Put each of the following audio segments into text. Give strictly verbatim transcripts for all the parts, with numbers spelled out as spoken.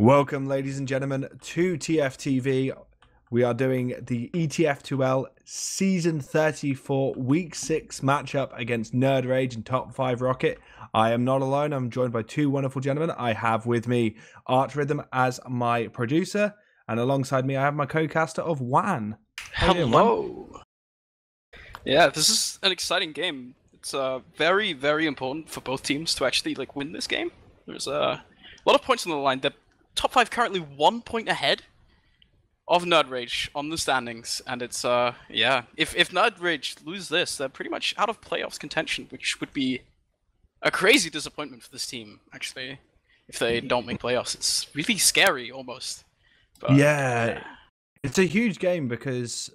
Welcome, ladies and gentlemen, to T F T V. We are doing the E T F two L Season thirty-four, Week six matchup against NerdRage and Top five Rocket. I am not alone. I'm joined by two wonderful gentlemen. I have with me Art Rhythm as my producer, and alongside me I have my co-caster of Wan. How Hello. You, Wan? Yeah, this is an exciting game. It's uh, very, very important for both teams to actually like win this game. There's uh, a lot of points on the line. They're Top five currently one point ahead of NerdRage on the standings, and it's uh yeah. If if NerdRage lose this, they're pretty much out of playoffs contention, which would be a crazy disappointment for this team. Actually, if they don't make playoffs, it's really scary almost. But, yeah. yeah, it's a huge game because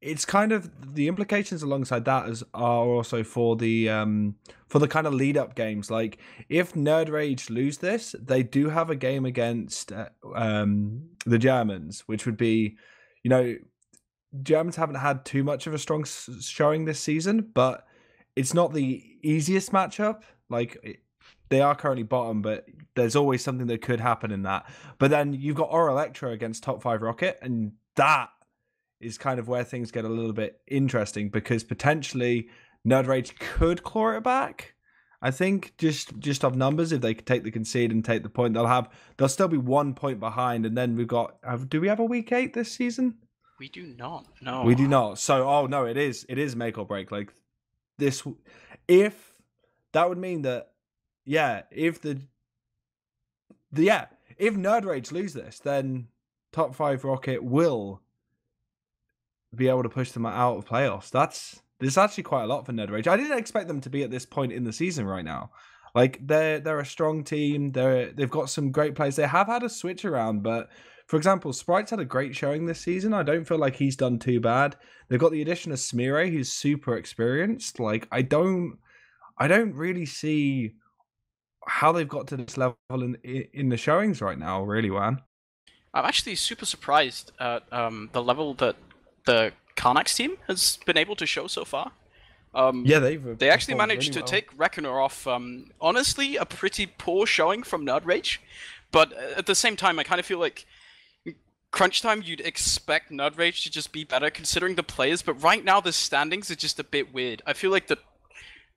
it's kind of the implications alongside that is are also for the um for the kind of lead up games. Like if NerdRage lose this, they do have a game against uh, um the Germans, which would be, you know, Germans haven't had too much of a strong s showing this season, but it's not the easiest matchup. Like it, they are currently bottom, but there's always something that could happen in that. But then you've got Aura Electra against Top five Rocket, and that is kind of where things get a little bit interesting because potentially NerdRage could claw it back. I think just just of numbers, if they could take the concede and take the point, they'll have they'll still be one point behind. And then we've got have, do we have a week eight this season? We do not. No, we do not. So oh no, it is it is make or break. Like this, if that would mean that yeah, if the, the yeah if NerdRage lose this, then Top five Rocket will be able to push them out of playoffs. That's there's actually quite a lot for NerdRage. I didn't expect them to be at this point in the season right now. Like they're they're a strong team. They're they've got some great players. They have had a switch around, but for example, Sprite's had a great showing this season. I don't feel like he's done too bad. They've got the addition of Smiere, who's super experienced. Like I don't I don't really see how they've got to this level in in the showings right now, really, Wan. I'm actually super surprised at um the level that the Karnax team has been able to show so far. Um, yeah, they've they actually managed really to well. take Reckoner off. Um, honestly, a pretty poor showing from NerdRage, but at the same time, I kind of feel like crunch time. You'd expect NerdRage to just be better, considering the players. But right now, the standings are just a bit weird. I feel like the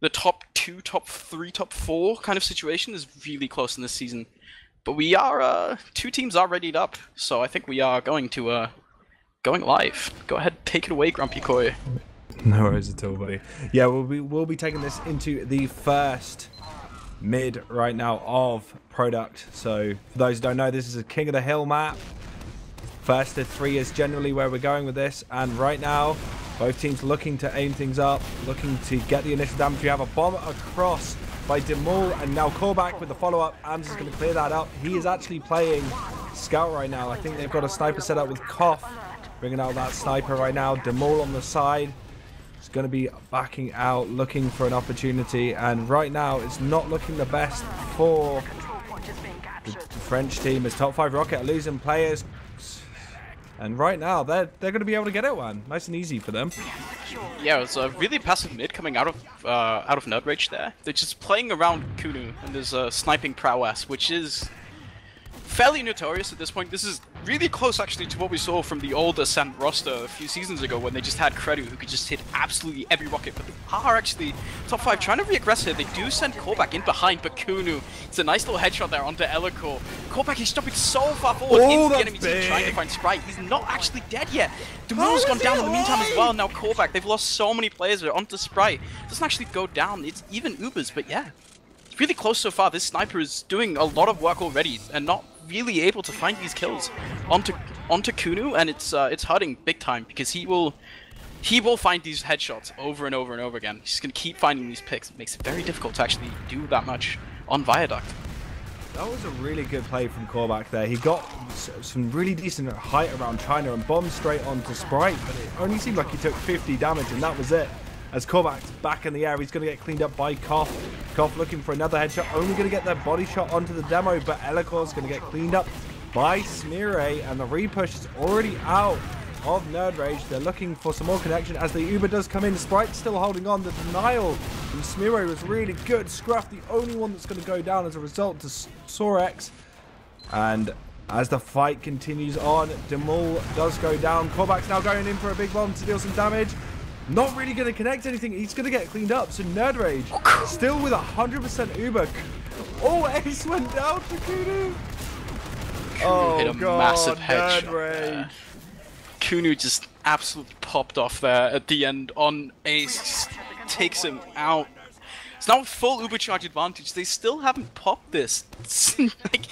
the top two, top three, top four kind of situation is really close in this season. But we are uh, two teams are readied up, so I think we are going to. Uh, Going live. Go ahead, take it away, Grumpy Koi. No worries at all, buddy. Yeah, we'll be we'll be taking this into the first mid right now of product. So for those who don't know, this is a King of the Hill map. First to three is generally where we're going with this, and right now, both teams looking to aim things up, looking to get the initial damage. You have a bomb across by Demul, and now Callback with the follow-up. Ams is going to clear that up. He is actually playing Scout right now. I think they've got a sniper set up with Koff. Bringing out that sniper right now. Demul on the side. It's going to be backing out, looking for an opportunity. And right now, it's not looking the best for the French team. It's Top five Rocket are losing players. And right now, they're, they're going to be able to get it, one. Nice and easy for them. Yeah, it was a really passive mid coming out of uh, out of NerdRage there. They're just playing around Kunu, and there's a sniping prowess, which is fairly notorious at this point. This is really close actually to what we saw from the old Ascent roster a few seasons ago when they just had Kredu who could just hit absolutely every rocket, but they are actually Top five trying to re-aggress here. They do send Callback in behind, but Kunu, it's a nice little headshot there onto Elikor. Callback is jumping so far forward oh, into the enemy big. team trying to find Sprite. He's not actually dead yet. Demul's gone down in the meantime as well, now Callback. They've lost so many players there onto Sprite. Doesn't actually go down, it's even Ubers, but yeah. It's really close so far. This sniper is doing a lot of work already and not really able to find these kills onto onto Kunu, and it's uh, it's hurting big time because he will he will find these headshots over and over and over again. He's gonna keep finding these picks. It makes it very difficult to actually do that much on Viaduct. That was a really good play from Callback there. He got some really decent height around China and bombed straight onto Sprite, but it only seemed like he took fifty damage and that was it. As Callback's back in the air, he's going to get cleaned up by Koff. Koff looking for another headshot, only going to get their body shot onto the demo, but Elikor's going to get cleaned up by Smiere, and the repush is already out of NerdRage. They're looking for some more connection as the Uber does come in. Sprite's still holding on. The denial from Smiere was really good. Scruff, the only one that's going to go down as a result to Sorex, and As the fight continues on, Demul does go down. Callback's now going in for a big bomb to deal some damage. Not really going to connect anything. He's going to get cleaned up. So NerdRage still with one hundred percent Uber. Oh, Ace went down to Kunu. Oh, hit a God, massive headshot. Kunu just absolutely popped off there at the end on Ace. Takes him out. It's now full Uber charge advantage. They still haven't popped this. Like,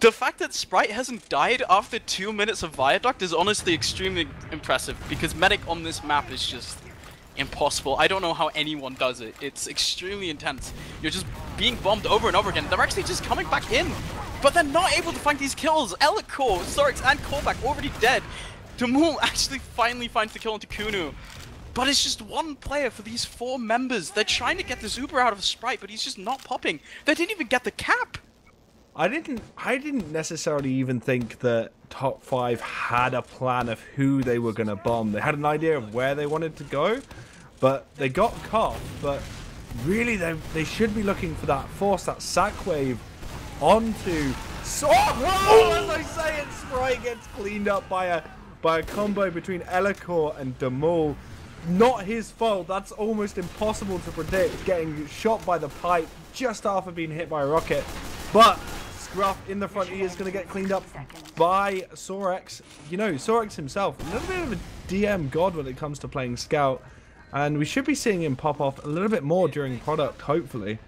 the fact that Sprite hasn't died after two minutes of Viaduct is honestly extremely impressive, because Medic on this map is just impossible. I don't know how anyone does it. It's extremely intense. You're just being bombed over and over again. They're actually just coming back in, but they're not able to find these kills. Elikor, Sorex, and Callback already dead. Demul actually finally finds the kill into Kunu. But it's just one player for these four members. They're trying to get the Zuber out of Sprite, but he's just not popping. They didn't even get the cap. I didn't I didn't necessarily even think that Top five had a plan of who they were going to bomb. They had an idea of where they wanted to go, but they got Koff. But really, they, they should be looking for that force, that sack wave onto... So oh, as I say it, Sprite gets cleaned up by a, by a combo between Elikor and Demul. Not his fault. That's almost impossible to predict, getting shot by the pipe just after being hit by a rocket. But Scruff in the front, he is going to get cleaned up by Sorex. You know, Sorex himself, a little bit of a D M god when it comes to playing Scout. And we should be seeing him pop off a little bit more during product, hopefully.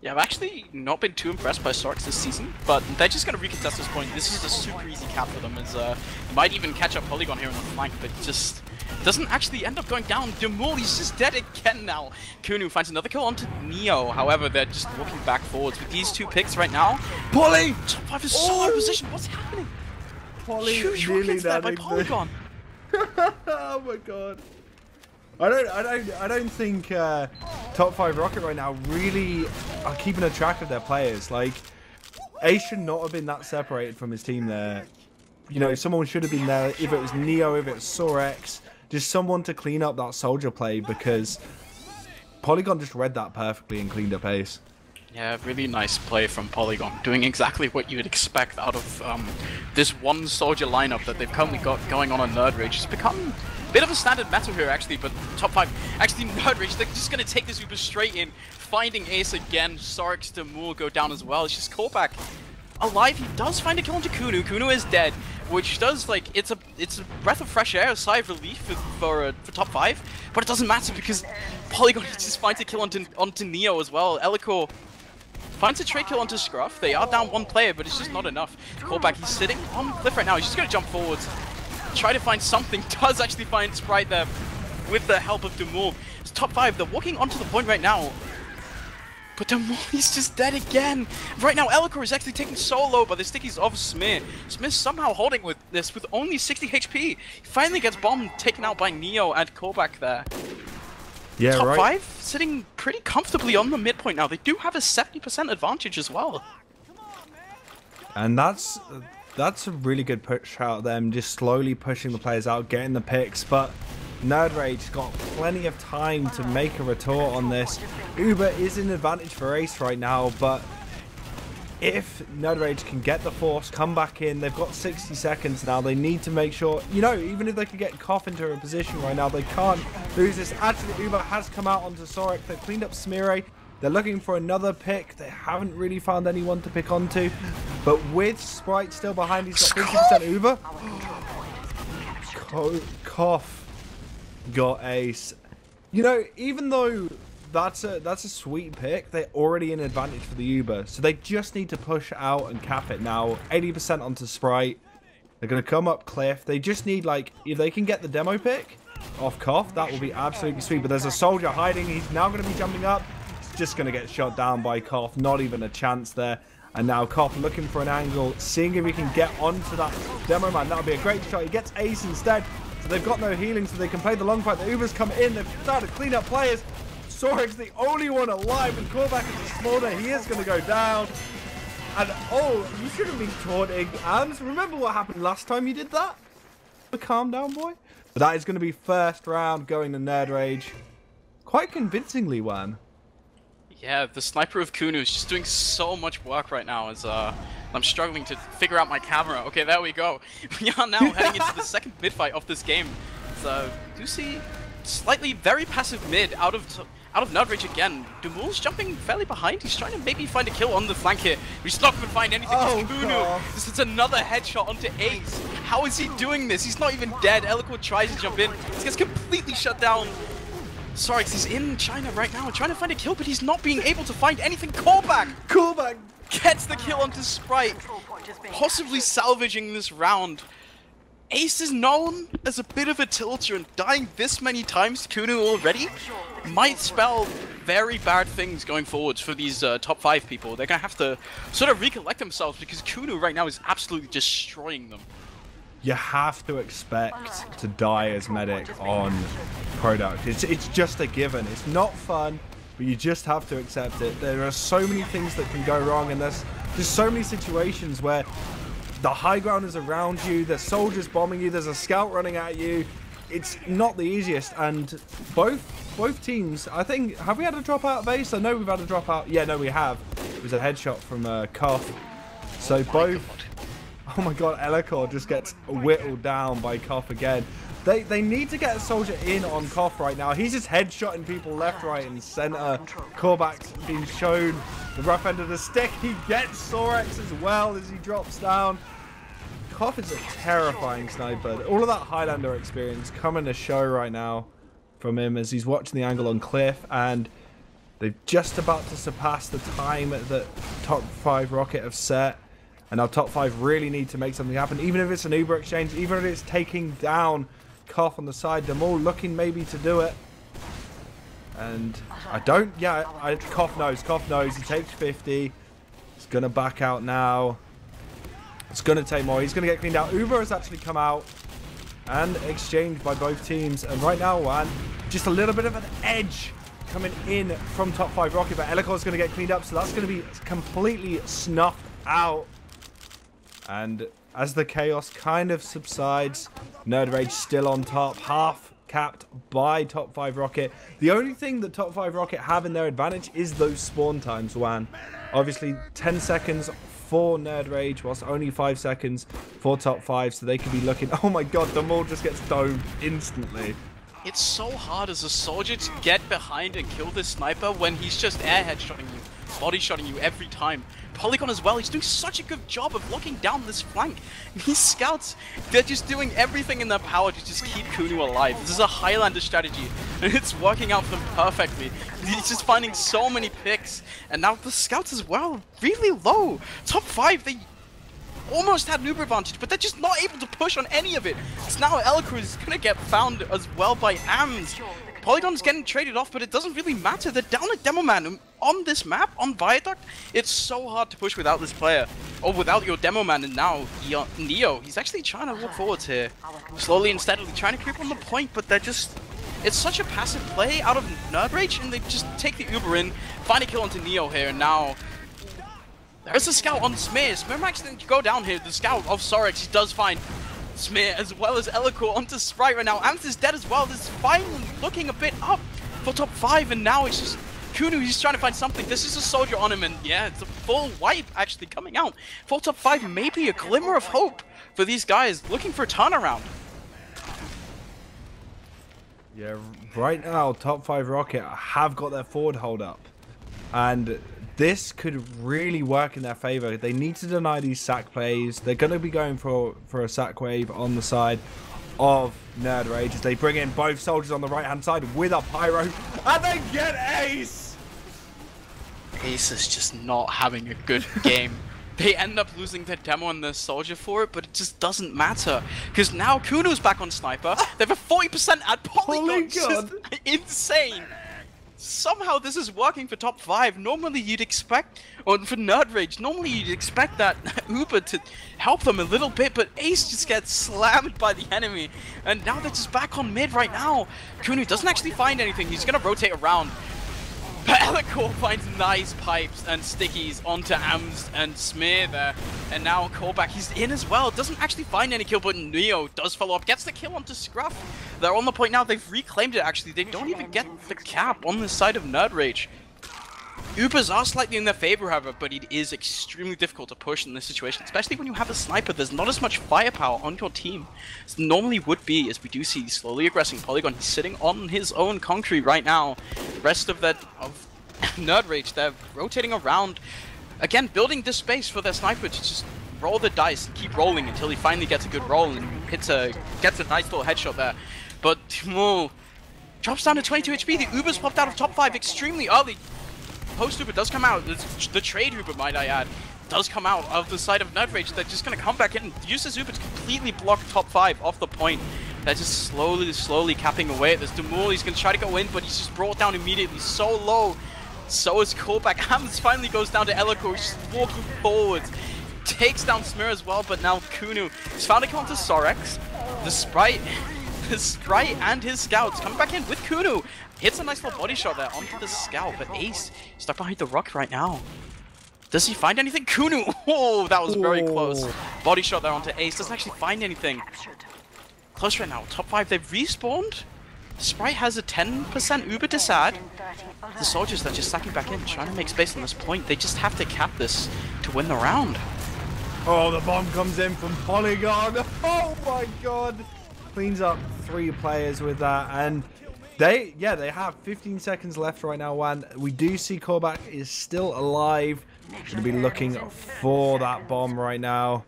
Yeah, I've actually not been too impressed by Sorex this season, but they're just going to recontest this point. This is a super easy cap for them, as uh, might even catch up Polygon here on the flank, but just doesn't actually end up going down. Demul, he's just dead again now. Kunu finds another kill onto Neo. However, they're just looking back forwards with these two picks right now. Poly! Top five is so out of position. What's happening? Poly, huge rockets there by Polygon. Oh my god. I don't, I don't, I don't think uh, Top five Rocket right now really are keeping a track of their players. Like, Ace should not have been that separated from his team there. You know, someone should have been there. If it was Neo, if it was Sorex, just someone to clean up that soldier play, because Polygon just read that perfectly and cleaned up Ace. Yeah, really nice play from Polygon, doing exactly what you would expect out of um, this one soldier lineup that they've currently got going on on NerdRage. It's become a bit of a standard meta here, actually, but Top five, actually NerdRage, they're just going to take this Uber straight in, finding Ace again. Sorex, Demul go down as well. It's just Callback alive. He does find a kill into Kunu. Kunu is dead, which does, like, it's a it's a breath of fresh air, a sigh of relief for for, uh, for Top five, but it doesn't matter because Polygon just finds a kill onto, onto Neo as well. Elikor finds a trade kill onto Scruff. They are down one player, but it's just not enough. Callback, he's sitting on the cliff right now. He's just going to jump forwards, try to find something. Does actually find Sprite there with the help of Demul. It's Top five. They're walking onto the point right now. But Demul, he's just dead again. Right now, Elikor is actually taken so low by the stickies of Smiere. Smiere somehow holding with this with only sixty H P. He finally gets bombed, taken out by Neo and Callback there. Yeah, Top right. five sitting pretty comfortably on the midpoint now. They do have a seventy percent advantage as well. And that's that's a really good push out of them, just slowly pushing the players out, getting the picks. But NerdRage got plenty of time to make a retort on this. Uber is an advantage for Ace right now, but if NerdRage can get the force, come back in, they've got sixty seconds now. They need to make sure, you know, even if they could get Koff into a position right now, they can't lose this. Actually, Uber has come out onto Sorex. They've cleaned up Smiere. They're looking for another pick. They haven't really found anyone to pick onto. But with Sprite still behind, he's got fifty percent Uber. Koff got Ace. You know, even though That's a that's a sweet pick, they're already in advantage for the Uber, so they just need to push out and cap it now. eighty percent onto Sprite. They're going to come up cliff. They just need, like, if they can get the demo pick off Koff, that will be absolutely sweet. But there's a soldier hiding. He's now going to be jumping up. He's just going to get shot down by Koff. Not even a chance there. And now Koff looking for an angle, seeing if he can get onto that demo man. That'll be a great shot. He gets Ace instead, so they've got no healing, so they can play the long fight. The Uber's come in. They've started to clean up players. Sorex the only one alive, and Callback is a smaller. He is going to go down. And oh, you shouldn't be taunting Ams. Remember what happened last time you did that? The calm down, boy. But that is going to be first round going to NerdRage. Quite convincingly, Wan. Yeah, the sniper of Kunu is just doing so much work right now, as uh, I'm struggling to figure out my camera. Okay, there we go. We are now heading into the second mid fight of this game. So, do you see slightly very passive mid out of t out of NerdRage again. Demul's jumping fairly behind. He's trying to maybe find a kill on the flank here. He's not going to find anything. Oh, Kunu. This is another headshot onto Ace. How is he doing this? He's not even dead. Elikor tries to jump in. He gets completely shut down. Sorex is in China right now trying to find a kill, but he's not being able to find anything. Callback! Callback gets the kill onto Sprite, possibly salvaging this round. Ace is known as a bit of a tilter, and dying this many times to Kunu already might spell very bad things going forwards for these uh, top five people. They're going to have to sort of recollect themselves because Kunu right now is absolutely destroying them. You have to expect to die as medic on product. It's, it's just a given. It's not fun, but you just have to accept it. There are so many things that can go wrong, and there's just so many situations where the high ground is around you, there's soldiers bombing you, there's a scout running at you. It's not the easiest, and both both teams, I think, have we had a dropout of Ace? I know we've had a dropout. Yeah, no, we have. It was a headshot from uh, Koff. So both... Oh my god, Elikor just gets whittled down by Koff again. They they need to get a soldier in on Koff right now. He's just headshotting people left, right, and center. Korback's being shown the rough end of the stick. He gets Sorex as well as he drops down. Koff is a terrifying sniper. All of that Highlander experience coming to show right now from him as he's watching the angle on Cliff, and they're just about to surpass the time that Top five Rocket have set. And our top five really need to make something happen, even if it's an Uber exchange, even if it's taking down Koff on the side. They're all looking maybe to do it. And I don't, yeah, I, Koff knows, Koff knows. He takes fifty. He's going to back out now. It's going to take more. He's going to get cleaned out. Uber has actually come out and exchanged by both teams. And right now, Wan, just a little bit of an edge coming in from top five Rocket. But Elikor's going to get cleaned up, so that's going to be completely snuffed out. And as the chaos kind of subsides, NerdRage still on top, half capped by top five Rocket. The only thing that top five Rocket have in their advantage is those spawn times, Wan. Obviously, ten seconds for NerdRage, whilst only five seconds for top five, so they could be looking... Oh my god, Demul just gets domed instantly. It's so hard as a soldier to get behind and kill this sniper when he's just air headshotting you, body shotting you every time. Polygon as well, he's doing such a good job of locking down this flank. These scouts, they're just doing everything in their power to just keep Kunu alive. This is a Highlander strategy, and it's working out for them perfectly. He's just finding so many picks, and now the scouts as well, really low. Top five, they almost had an Uber advantage, but they're just not able to push on any of it. It's now Elikor is going to get found as well by Ams. Polygon's getting traded off, but it doesn't really matter. They're down at Demo Man on this map, on Viaduct. It's so hard to push without this player, or without your Demo Man, and now Neo. He's actually trying to walk forwards here, slowly and steadily, trying to creep on the point, but they're just... It's such a passive play out of NerdRage, and they just take the Uber in, find a kill onto Neo here, and now... There's a scout on Smiere. Smiere Max didn't go down here. The scout of Sorex, he does find... Smiere as well as Elikor onto Sprite right now. Ams is dead as well. This is finally looking a bit up for top five, and now it's just Kunu, he's trying to find something. This is a soldier on him, and yeah, it's a full wipe actually coming out for top five. Maybe a glimmer of hope for these guys looking for a turnaround. Yeah, right now top five Rocket have got their forward hold up, and this could really work in their favor. They need to deny these sack plays. They're going to be going for, for a sack wave on the side of NerdRage as they bring in both soldiers on the right-hand side with a pyro, and they get Ace! Ace is just not having a good game. They end up losing their demo and their soldier for it, but it just doesn't matter. Because now Kunu's back on sniper. They have a forty percent at Polygon. Polygon. Insane. Somehow this is working for top five. Normally you'd expect, or for NerdRage, normally you'd expect that Uber to help them a little bit, but Ace just gets slammed by the enemy. And now they're just back on mid right now. Kunu doesn't actually find anything. He's going to rotate around. But Elikor finds nice pipes and stickies onto Ams and Smiere there. And now Callback, he's in as well. Doesn't actually find any kill, but Neo does follow up. Gets the kill onto Scruff. They're on the point now. They've reclaimed it, actually. They don't even get the cap on the side of NerdRage. Ubers are slightly in their favor, however, but it is extremely difficult to push in this situation, especially when you have a sniper. There's not as much firepower on your team as normally would be, as we do see slowly aggressing Polygon. He's sitting on his own Concrete right now. The rest of that of NerdRage, they're rotating around, again, building this space for their sniper to just roll the dice and keep rolling until he finally gets a good roll and hits a gets a nice little headshot there. But Demul drops down to twenty-two H P. The Uber's popped out of top five extremely early. Post Uber does come out. The trade Uber, might I add, does come out of the side of NerdRage. They're just going to come back in, use this Uber to completely block top five off the point. They're just slowly, slowly capping away at this. Demul, he's going to try to go in, but he's just brought down immediately. So low. So is Callback. Ams finally goes down to Elikor. He's just walking forwards. Takes down Smiere as well, but now Kunu has found a kill onto Sorex. The Sprite, the Sprite and his scouts come back in with Kunu. Hits a nice little body shot there onto the scout, but Ace stuck behind the rock right now. Does he find anything? Kunu! Oh, that was very close. Body shot there onto Ace. Doesn't actually find anything. Close right now. Top five, they've respawned. Sprite has a ten percent Uber Desad. The soldiers are just sacking back in, trying to make space on this point. They just have to cap this to win the round. Oh, the bomb comes in from Polygon. Oh my god. Cleans up three players with that. And they, yeah, they have fifteen seconds left right now, Wan. We do see Callback is still alive. Going to be looking for that bomb right now.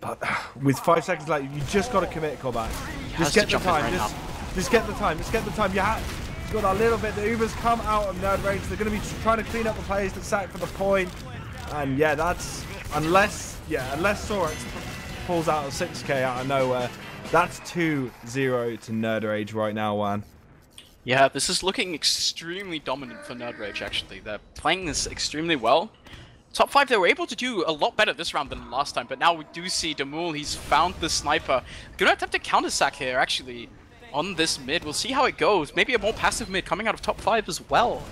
But with five seconds left, you just got to commit, Callback. Just get the time. Right just, just get the time. Just get the time. You have. Got a little bit. The Ubers come out of NerdRage. They're going to be trying to clean up the players that sack for the point. And yeah, that's unless yeah, unless Sorex pulls out of six K out of nowhere. That's two zero to NerdRage right now, Wan. Yeah, this is looking extremely dominant for NerdRage. Actually, they're playing this extremely well. Top five, they were able to do a lot better this round than last time. But now we do see Demul. He's found the sniper. Gonna attempt to counter sack here. Actually. On this mid, we'll see how it goes. Maybe a more passive mid coming out of top five as well.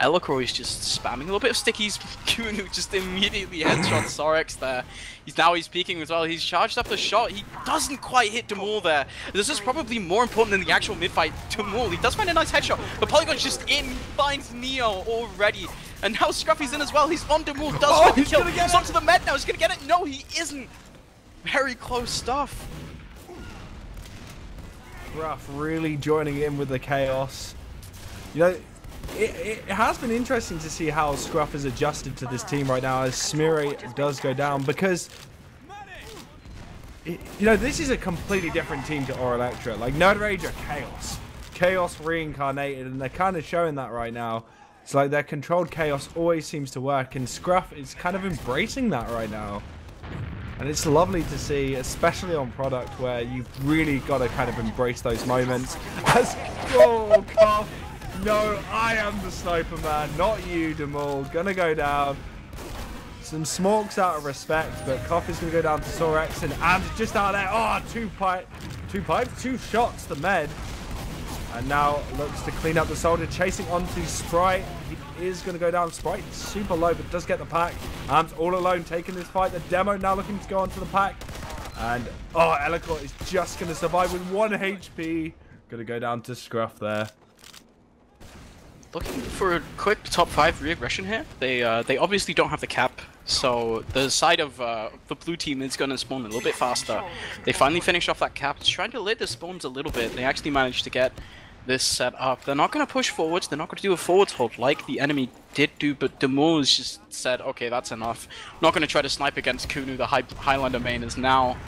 Elikor is just spamming a little bit of stickies. Kunu just immediately headshot Sorex there. He's now he's peeking as well. He's charged up the shot. He doesn't quite hit Demul there. This is probably more important than the actual mid fight. Demul, he does find a nice headshot, but Polygon's just in, finds Neo already. And now Scruffy's in as well. He's on Demul, does oh, he's kill. He's onto the med now. He's gonna get it. No, he isn't. Very close stuff. Ruff really joining in with the chaos. You know, it, it has been interesting to see how Scruff has adjusted to this team right now as Smiere does go down, because it, you know, this is a completely different team to Aura Electra. Like, NerdRage are chaos. Chaos reincarnated, and they're kind of showing that right now. It's like their controlled chaos always seems to work, and Scruff is kind of embracing that right now. And it's lovely to see, especially on product, where you've really got to kind of embrace those moments. As, oh, Koff, no, I am the sniper man, not you, Demul. Gonna go down. Some smokes out of respect, but Koff is gonna go down to Sorex, and Ams just out there. Oh, two pipe, two pipe, two shots, the med. And now looks to clean up the soldier, chasing onto Sprite. He is going to go down. Sprite super low, but does get the pack. Ams all alone taking this fight. The demo now looking to go onto the pack. And, oh, Elikor is just going to survive with one H P. Going to go down to Scruff there. Looking for a quick top five re-aggression here. They uh, they obviously don't have the cap, so the side of uh, the blue team is going to spawn a little bit faster. They finally finish off that cap, trying to let the spawns a little bit. They actually managed to get this set up. They're not going to push forwards. They're not going to do a forwards hold like the enemy did do, but Demul has just said, okay, that's enough. I'm not going to try to snipe against Kunu. The High Highlander main is now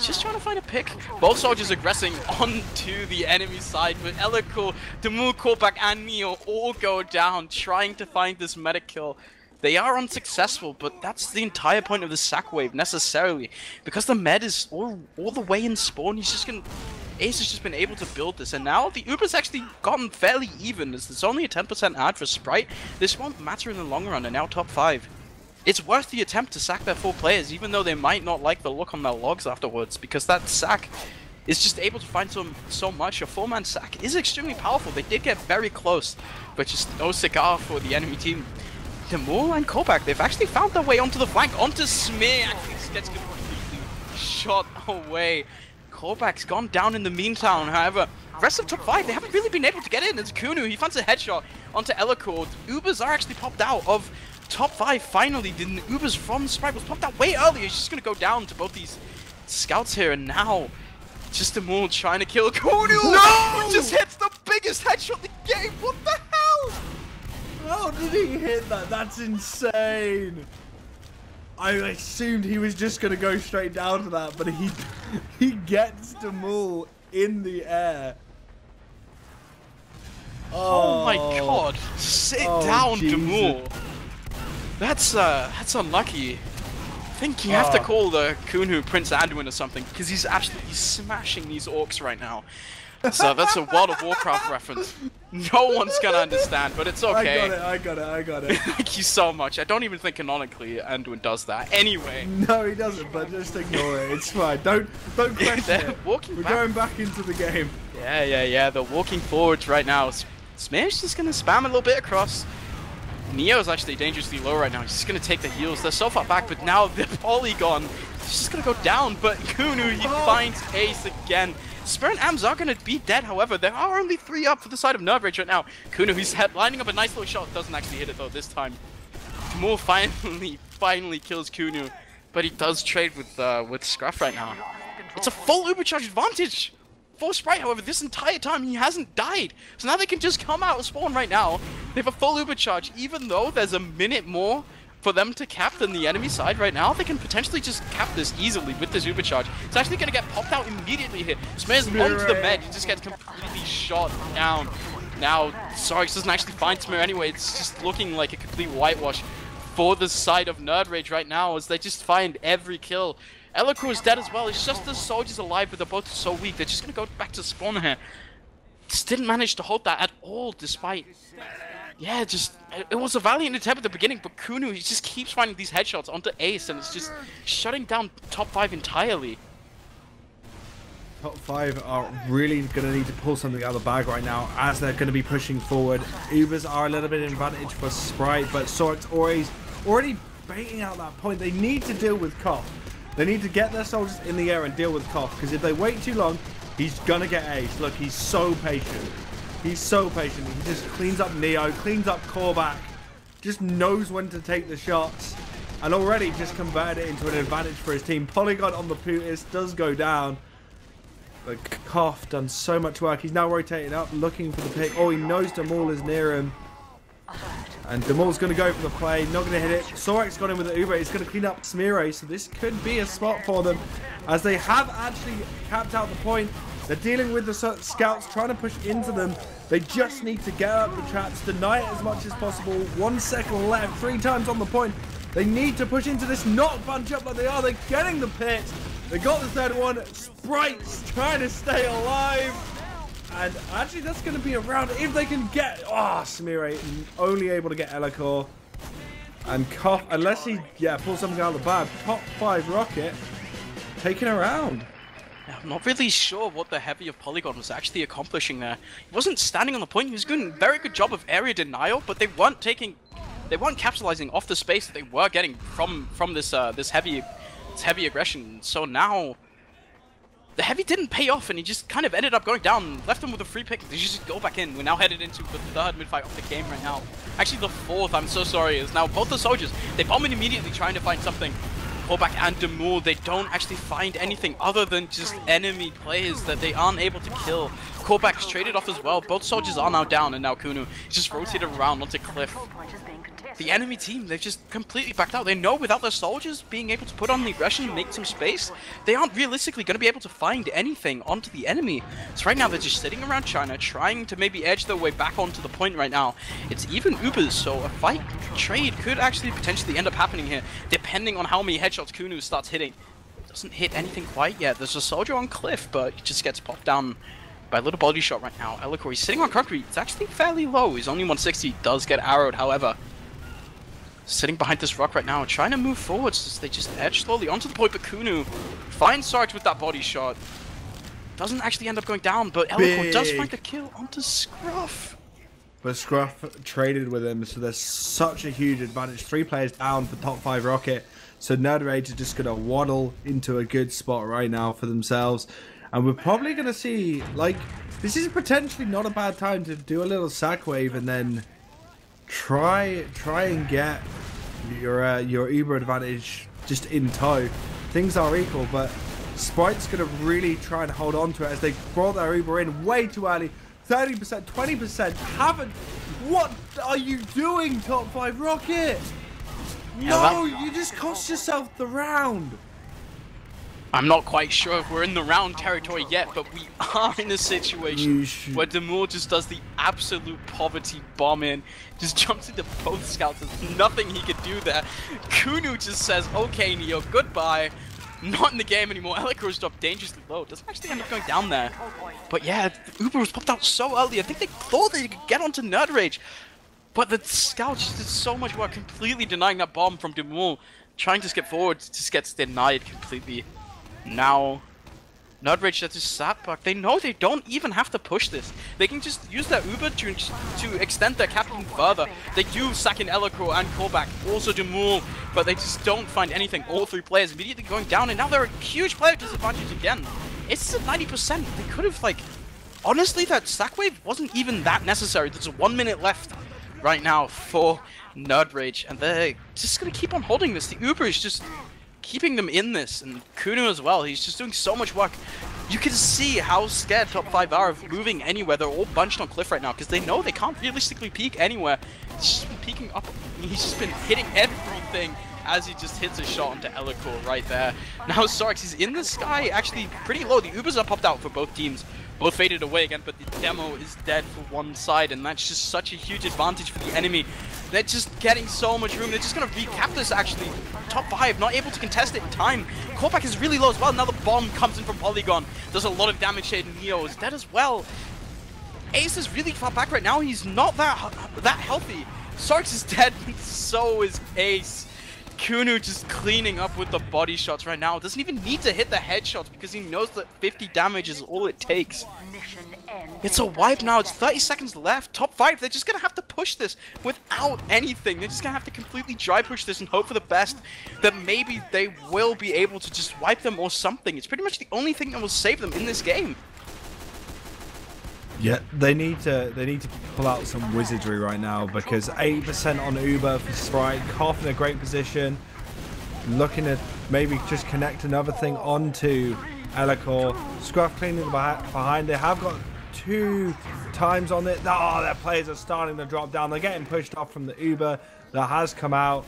just trying to find a pick. Both soldiers aggressing onto the enemy side, but Elikor, Demul, Callback, and Neo all go down trying to find this meta kill. They are unsuccessful, but that's the entire point of the sack wave necessarily, because the med is all, all the way in spawn. He's just gonna. Ace has just been able to build this, and now the Uber's actually gotten fairly even, as there's only a ten percent ad for Sprite. This won't matter in the long run, and now top five. It's worth the attempt to sack their four players, even though they might not like the look on their logs afterwards, because that sack is just able to find so, so much. A four-man sack is extremely powerful. They did get very close, but just no cigar for the enemy team. Demul and Callback, they've actually found their way onto the flank, onto Smiere. Actually, this gets completely shot away. Callback's gone down in the meantime, however. rest of top five, they haven't really been able to get in. It's Kunu, he finds a headshot onto Elikor. Ubers are actually popped out of top five finally. The Ubers from Sprite was popped out way earlier. He's just going to go down to both these scouts here, and now just Demul trying to kill Kunu. No! He just hits the biggest headshot in the game. What the hell? How did he hit that? That's insane. I assumed he was just going to go straight down to that, but he he gets Demul in the air. Oh, oh my god. Sit oh, down, Jesus. Demul. That's uh, that's unlucky. I think you oh. have to call the Kunu Prince Anduin or something, because he's absolutely smashing these orcs right now. So that's a World of Warcraft reference. No one's gonna understand, but it's okay. I got it, I got it, I got it. Thank you so much. I don't even think canonically Anduin does that. Anyway. No, he doesn't, but just ignore it. It's fine. Don't don't question it. We're back. going back into the game. Yeah, yeah, yeah. They're walking forwards right now. Smare's just gonna spam a little bit across. Neo's actually dangerously low right now. He's just gonna take the heals. They're so far back, but now the Polygon is just gonna go down. But Kunu, he oh. finds Ace again. Smiere and Ams are going to be dead, however, there are only three up for the side of NerdRage right now. Kunu, he's lining up a nice little shot, doesn't actually hit it though this time. Demul finally, finally kills Kunu, but he does trade with uh, with Scruff right now. It's a full Ubercharge advantage for Sprite, however, this entire time he hasn't died. So now they can just come out of spawn right now. They have a full Ubercharge, even though there's a minute more for them to captain the enemy side right now. They can potentially just cap this easily with this Ubercharge. It's actually going to get popped out immediately here. Smire's onto the med. He just gets completely shot down. Now, Sorex doesn't actually find Smiere anyway. It's just looking like a complete whitewash for the side of NerdRage right now as they just find every kill. Elikor is dead as well. It's just the soldiers alive, but they're both so weak. They're just going to go back to spawn here. Just didn't manage to hold that at all, despite... Yeah, just, it was a valiant attempt at the beginning, but Kunu, he just keeps finding these headshots onto Ace, and it's just shutting down top five entirely. Top five are really going to need to pull something out of the bag right now, as they're going to be pushing forward. Ubers are a little bit of an advantage for Sprite, but Sorex already, already baiting out that point. They need to deal with Koff. They need to get their soldiers in the air and deal with Koff, because if they wait too long, he's going to get Ace. Look, he's so patient. He's so patient. He just cleans up Neo, cleans up Callback, just knows when to take the shots, and already just converted it into an advantage for his team. Polygon on the Putis does go down. But Koff done so much work. He's now rotating up, looking for the pick. Oh, he knows Demul is near him. And Demul's going to go for the play, not going to hit it. Sorex got in with the Uber. He's going to clean up Smiere, so this could be a spot for them, as they have actually capped out the point. They're dealing with the scouts, trying to push into them. They just need to get up the traps, deny it as much as possible. One second left, three times on the point. They need to push into this, not bunch up like they are. They're getting the pit. They got the third one. Sprite's trying to stay alive. And actually, that's going to be a round if they can get... Ah, oh, Smiere only able to get Elikor. And Koff, unless he, yeah, pulls something out of the bag. Top five Rocket taking a round. I'm not really sure what the heavy of Polygon was actually accomplishing there. He wasn't standing on the point. He was doing a very good job of area denial, but they weren't taking, they weren't capitalizing off the space that they were getting from from this uh, this heavy this heavy aggression. So now the heavy didn't pay off, and he just kind of ended up going down. Left them with a free pick. They just go back in. We're now headed into the third mid fight of the game right now. Actually, the fourth. I'm so sorry. Is now both the soldiers. They bomb in immediately, trying to find something. Callback and Demul, they don't actually find anything other than just enemy players that they aren't able to kill. Callback's traded off as well. Both soldiers are now down, and now Kunu just rotated around onto Cliff. The enemy team, they've just completely backed out. They know without their soldiers being able to put on the aggression and make some space, they aren't realistically going to be able to find anything onto the enemy. So right now they're just sitting around China, trying to maybe edge their way back onto the point right now. It's even Ubers, so a fight trade could actually potentially end up happening here, depending on how many headshots Kunu starts hitting. Doesn't hit anything quite yet. There's a soldier on Cliff, but he just gets popped down by a little body shot right now. Elikor, he's sitting on concrete. It's actually fairly low. He's only one sixty, does get arrowed, however. Sitting behind this rock right now, trying to move forwards as they just edge slowly onto the point, but Kunu finds Sarge with that body shot. Doesn't actually end up going down, but Elikor does find the kill onto Scruff. But Scruff traded with him, so there's such a huge advantage. Three players down for Top five Rocket, so NerdRage is just going to waddle into a good spot right now for themselves. And we're probably going to see, like, this is potentially not a bad time to do a little sack wave and then try try and get your uh, your Uber advantage just in tow. Things are equal, but Sprite's going to really try and hold on to it as they brought their Uber in way too early. thirty percent, twenty percent, haven't... What are you doing, Top five Rocket? No, you just cost yourself the round. I'm not quite sure if we're in the round territory yet, but we are in a situation where Demul just does the absolute poverty bomb in, just jumps into both scouts, there's nothing he could do there. Kunu just says, okay, Neo, goodbye. Not in the game anymore. Elikor's dropped dangerously low. Doesn't actually end up going down there. But yeah, Uber was popped out so early. I think they thought they could get onto NerdRage. But the scout just did so much work, completely denying that bomb from Demul. Trying to skip forward just gets denied completely. Now, NerdRage that is sat back. They know they don't even have to push this. They can just use their Uber to to extend their cap even further. They do sack in Elikor and Callback, also Demul, but they just don't find anything. All three players immediately going down, and now they're a huge player disadvantage again. It's at ninety percent. They could have, like, honestly, that sack wave wasn't even that necessary. There's one minute left right now for NerdRage, and they're just going to keep on holding this. The Uber is just keeping them in this, and Kunu as well, he's just doing so much work. You can see how scared Top five are of moving anywhere. They're all bunched on Cliff right now because they know they can't realistically peek anywhere. He's just been peeking up, he's just been hitting everything as he just hits a shot onto Elikor right there. Now Sorex is in the sky, actually pretty low. The Ubers are popped out for both teams. Both faded away again, but the demo is dead for one side, and that's just such a huge advantage for the enemy. They're just getting so much room. They're just going to recap this, actually. Top five, not able to contest it in time. Callback is really low as well. Now the bomb comes in from Polygon. Does a lot of damage here, and Neo is dead as well. Ace is really far back right now. He's not that, that healthy. Sarge is dead, so is Ace. Kunu just cleaning up with the body shots right now. Doesn't even need to hit the headshots because he knows that fifty damage is all it takes. It's a wipe now. It's thirty seconds left. Top five, they're just going to have to push this without anything. They're just going to have to completely dry push this and hope for the best that maybe they will be able to just wipe them or something. It's pretty much the only thing that will save them in this game. Yeah, they need to they need to pull out some wizardry right now because eight percent on Uber for Sprite. Koff in a great position, looking to maybe just connect another thing onto Elikor. Scruff cleaning behind. They have got two times on it. Oh, their players are starting to drop down. They're getting pushed off from the Uber that has come out.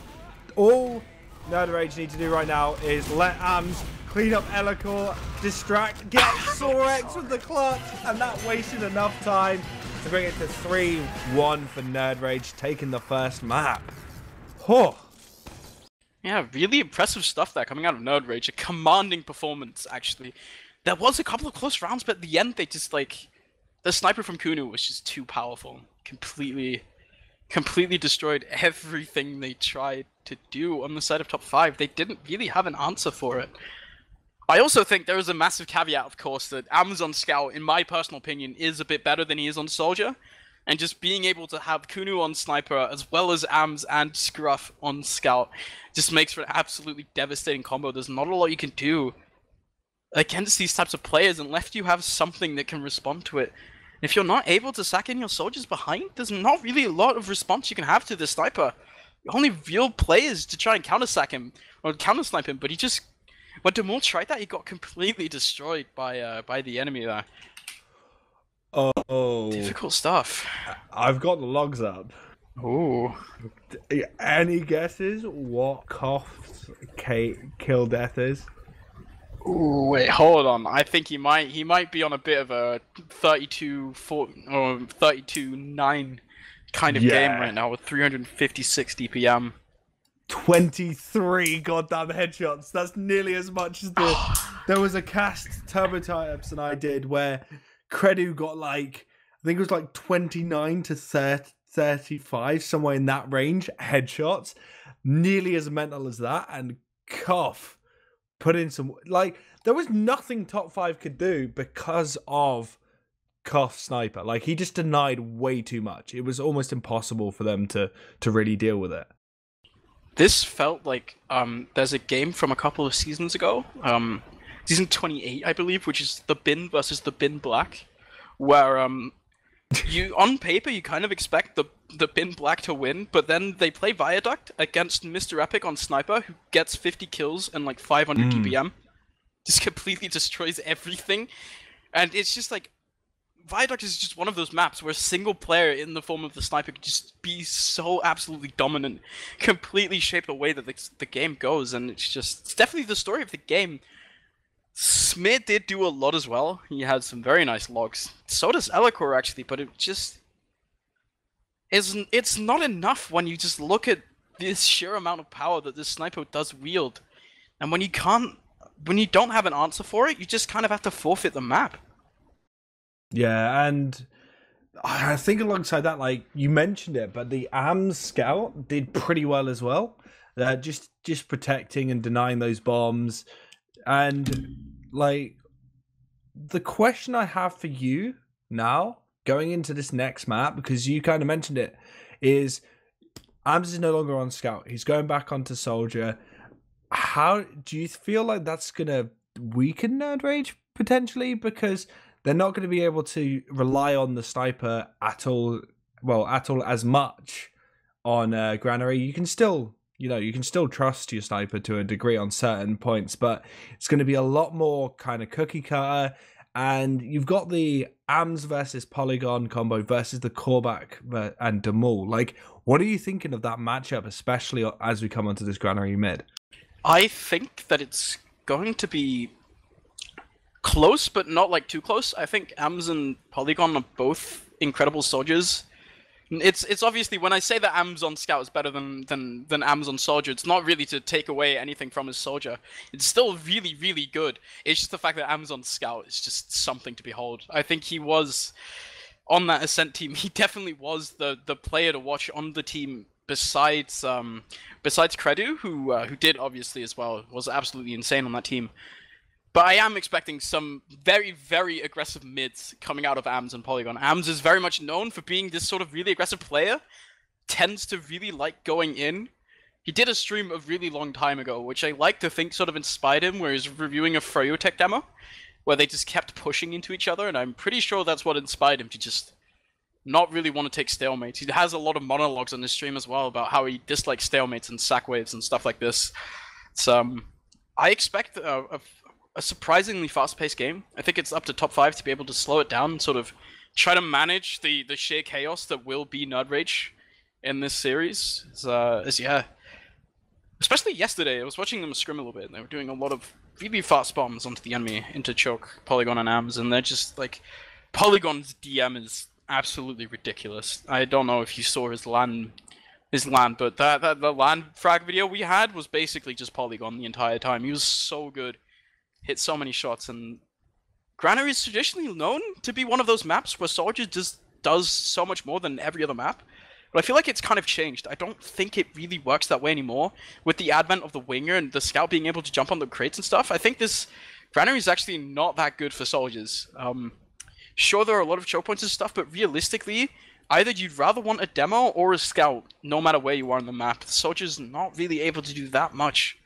All NerdRage need to do right now is let Ams clean up Elikor, distract, get Sorex with the clutch, and that wasted enough time to bring it to three one for NerdRage, taking the first map. Oh. Yeah, really impressive stuff there coming out of NerdRage. A commanding performance, actually. There was a couple of close rounds, but at the end, they just, like, the sniper from Kunu was just too powerful. Completely, completely destroyed everything they tried to do on the side of Top five. They didn't really have an answer for it. I also think there is a massive caveat, of course, that Amazon Scout, in my personal opinion, is a bit better than he is on Soldier. And just being able to have Kunu on Sniper, as well as Ams and Scruff on Scout, just makes for an absolutely devastating combo. There's not a lot you can do against these types of players, unless you have something that can respond to it. If you're not able to sack in your Soldiers behind, there's not really a lot of response you can have to the Sniper. The only real play is to try and counter-sack him, or counter-snipe him, but he just... When Demul tried that, he got completely destroyed by uh, by the enemy there. Oh, difficult stuff. I've got the logs up. Oh, any guesses what Koff's kill death is? Oh wait, hold on. I think he might he might be on a bit of a thirty-two four or thirty-two nine kind of yeah. game right now with three hundred fifty-six D P M. twenty-three goddamn headshots. That's nearly as much as the... There was a cast Turbo Types and I did where Kredu got like, I think it was like twenty-nine to thirty, thirty-five, somewhere in that range, headshots. Nearly as mental as that. And Koff put in some... Like, there was nothing Top five could do because of Koff's sniper. Like, he just denied way too much. It was almost impossible for them to, to really deal with it. This felt like um, there's a game from a couple of seasons ago. Um, season twenty-eight, I believe, which is the bin versus the bin black, where um, you on paper you kind of expect the the bin black to win, but then they play Viaduct against Mister Epic on Sniper, who gets fifty kills and like five hundred mm. D P M, just completely destroys everything, and it's just like. Viaduct is just one of those maps where a single player in the form of the sniper can just be so absolutely dominant, completely shape the way that the, the game goes, and it's just it's definitely the story of the game. Smiere did do a lot as well. He had some very nice logs. So does Elikor actually, but it just isn't. It's not enough when you just look at this sheer amount of power that this sniper does wield, and when you can't, when you don't have an answer for it, you just kind of have to forfeit the map. Yeah, and I think alongside that, like you mentioned it, but the Ams scout did pretty well as well. Uh, just just protecting and denying those bombs. And like the question I have for you now, going into this next map, because you kind of mentioned it, is Ams is no longer on scout. He's going back onto soldier. How do you feel like that's gonna weaken NerdRage potentially? Because they're not going to be able to rely on the sniper at all, well, at all as much on uh, Granary. You can still, you know, you can still trust your sniper to a degree on certain points, but it's going to be a lot more kind of cookie cutter. And you've got the A M S versus Polygon combo versus the Callback and Demul. Like, what are you thinking of that matchup, especially as we come onto this Granary mid? I think that it's going to be close, but not like too close. I think A M S and Polygon are both incredible soldiers. It's it's obviously when I say that A M S on Scout is better than than than A M S on Soldier, it's not really to take away anything from his soldier. It's still really really good. It's just the fact that A M S on Scout is just something to behold. I think he was on that Ascent team. He definitely was the the player to watch on the team. Besides um besides Kredu, who uh, who did obviously as well, was absolutely insane on that team. But I am expecting some very, very aggressive mids coming out of A M S and Polygon. A M S is very much known for being this sort of really aggressive player, tends to really like going in. He did a stream a really long time ago, which I like to think sort of inspired him, where he was reviewing a Froyotech demo, where they just kept pushing into each other, and I'm pretty sure that's what inspired him to just not really want to take stalemates. He has a lot of monologues on his stream as well about how he dislikes stalemates and sack waves and stuff like this. So um, I expect a, a A surprisingly fast-paced game. I think it's up to top five to be able to slow it down and sort of try to manage the the sheer chaos that will be NerdRage in this series. As uh, yeah, especially yesterday, I was watching them scrim a little bit, and they were doing a lot of really fast bombs onto the enemy, into choke Polygon and A M S, and they're just like Polygon's D M is absolutely ridiculous. I don't know if you saw his LAN, his LAN, but that, that the LAN frag video we had was basically just Polygon the entire time. He was so good. Hit so many shots, and Granary is traditionally known to be one of those maps where Soldier just does so much more than every other map, but I feel like it's kind of changed. I don't think it really works that way anymore with the advent of the winger and the scout being able to jump on the crates and stuff. I think this Granary is actually not that good for Soldiers. Um, sure, there are a lot of choke points and stuff, but realistically, either you'd rather want a demo or a scout, no matter where you are on the map. Soldier's not really able to do that much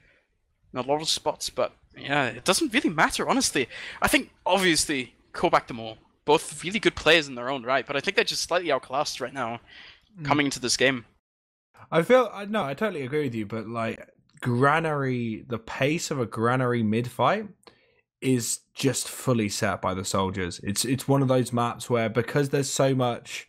in a lot of spots, but yeah, it doesn't really matter, honestly. I think, obviously, Callback Demul, both really good players in their own right, but I think they're just slightly outclassed right now coming into this game. I feel, no, I totally agree with you, but like, Granary, the pace of a Granary mid-fight is just fully set by the Soldiers. It's, it's one of those maps where, because there's so much,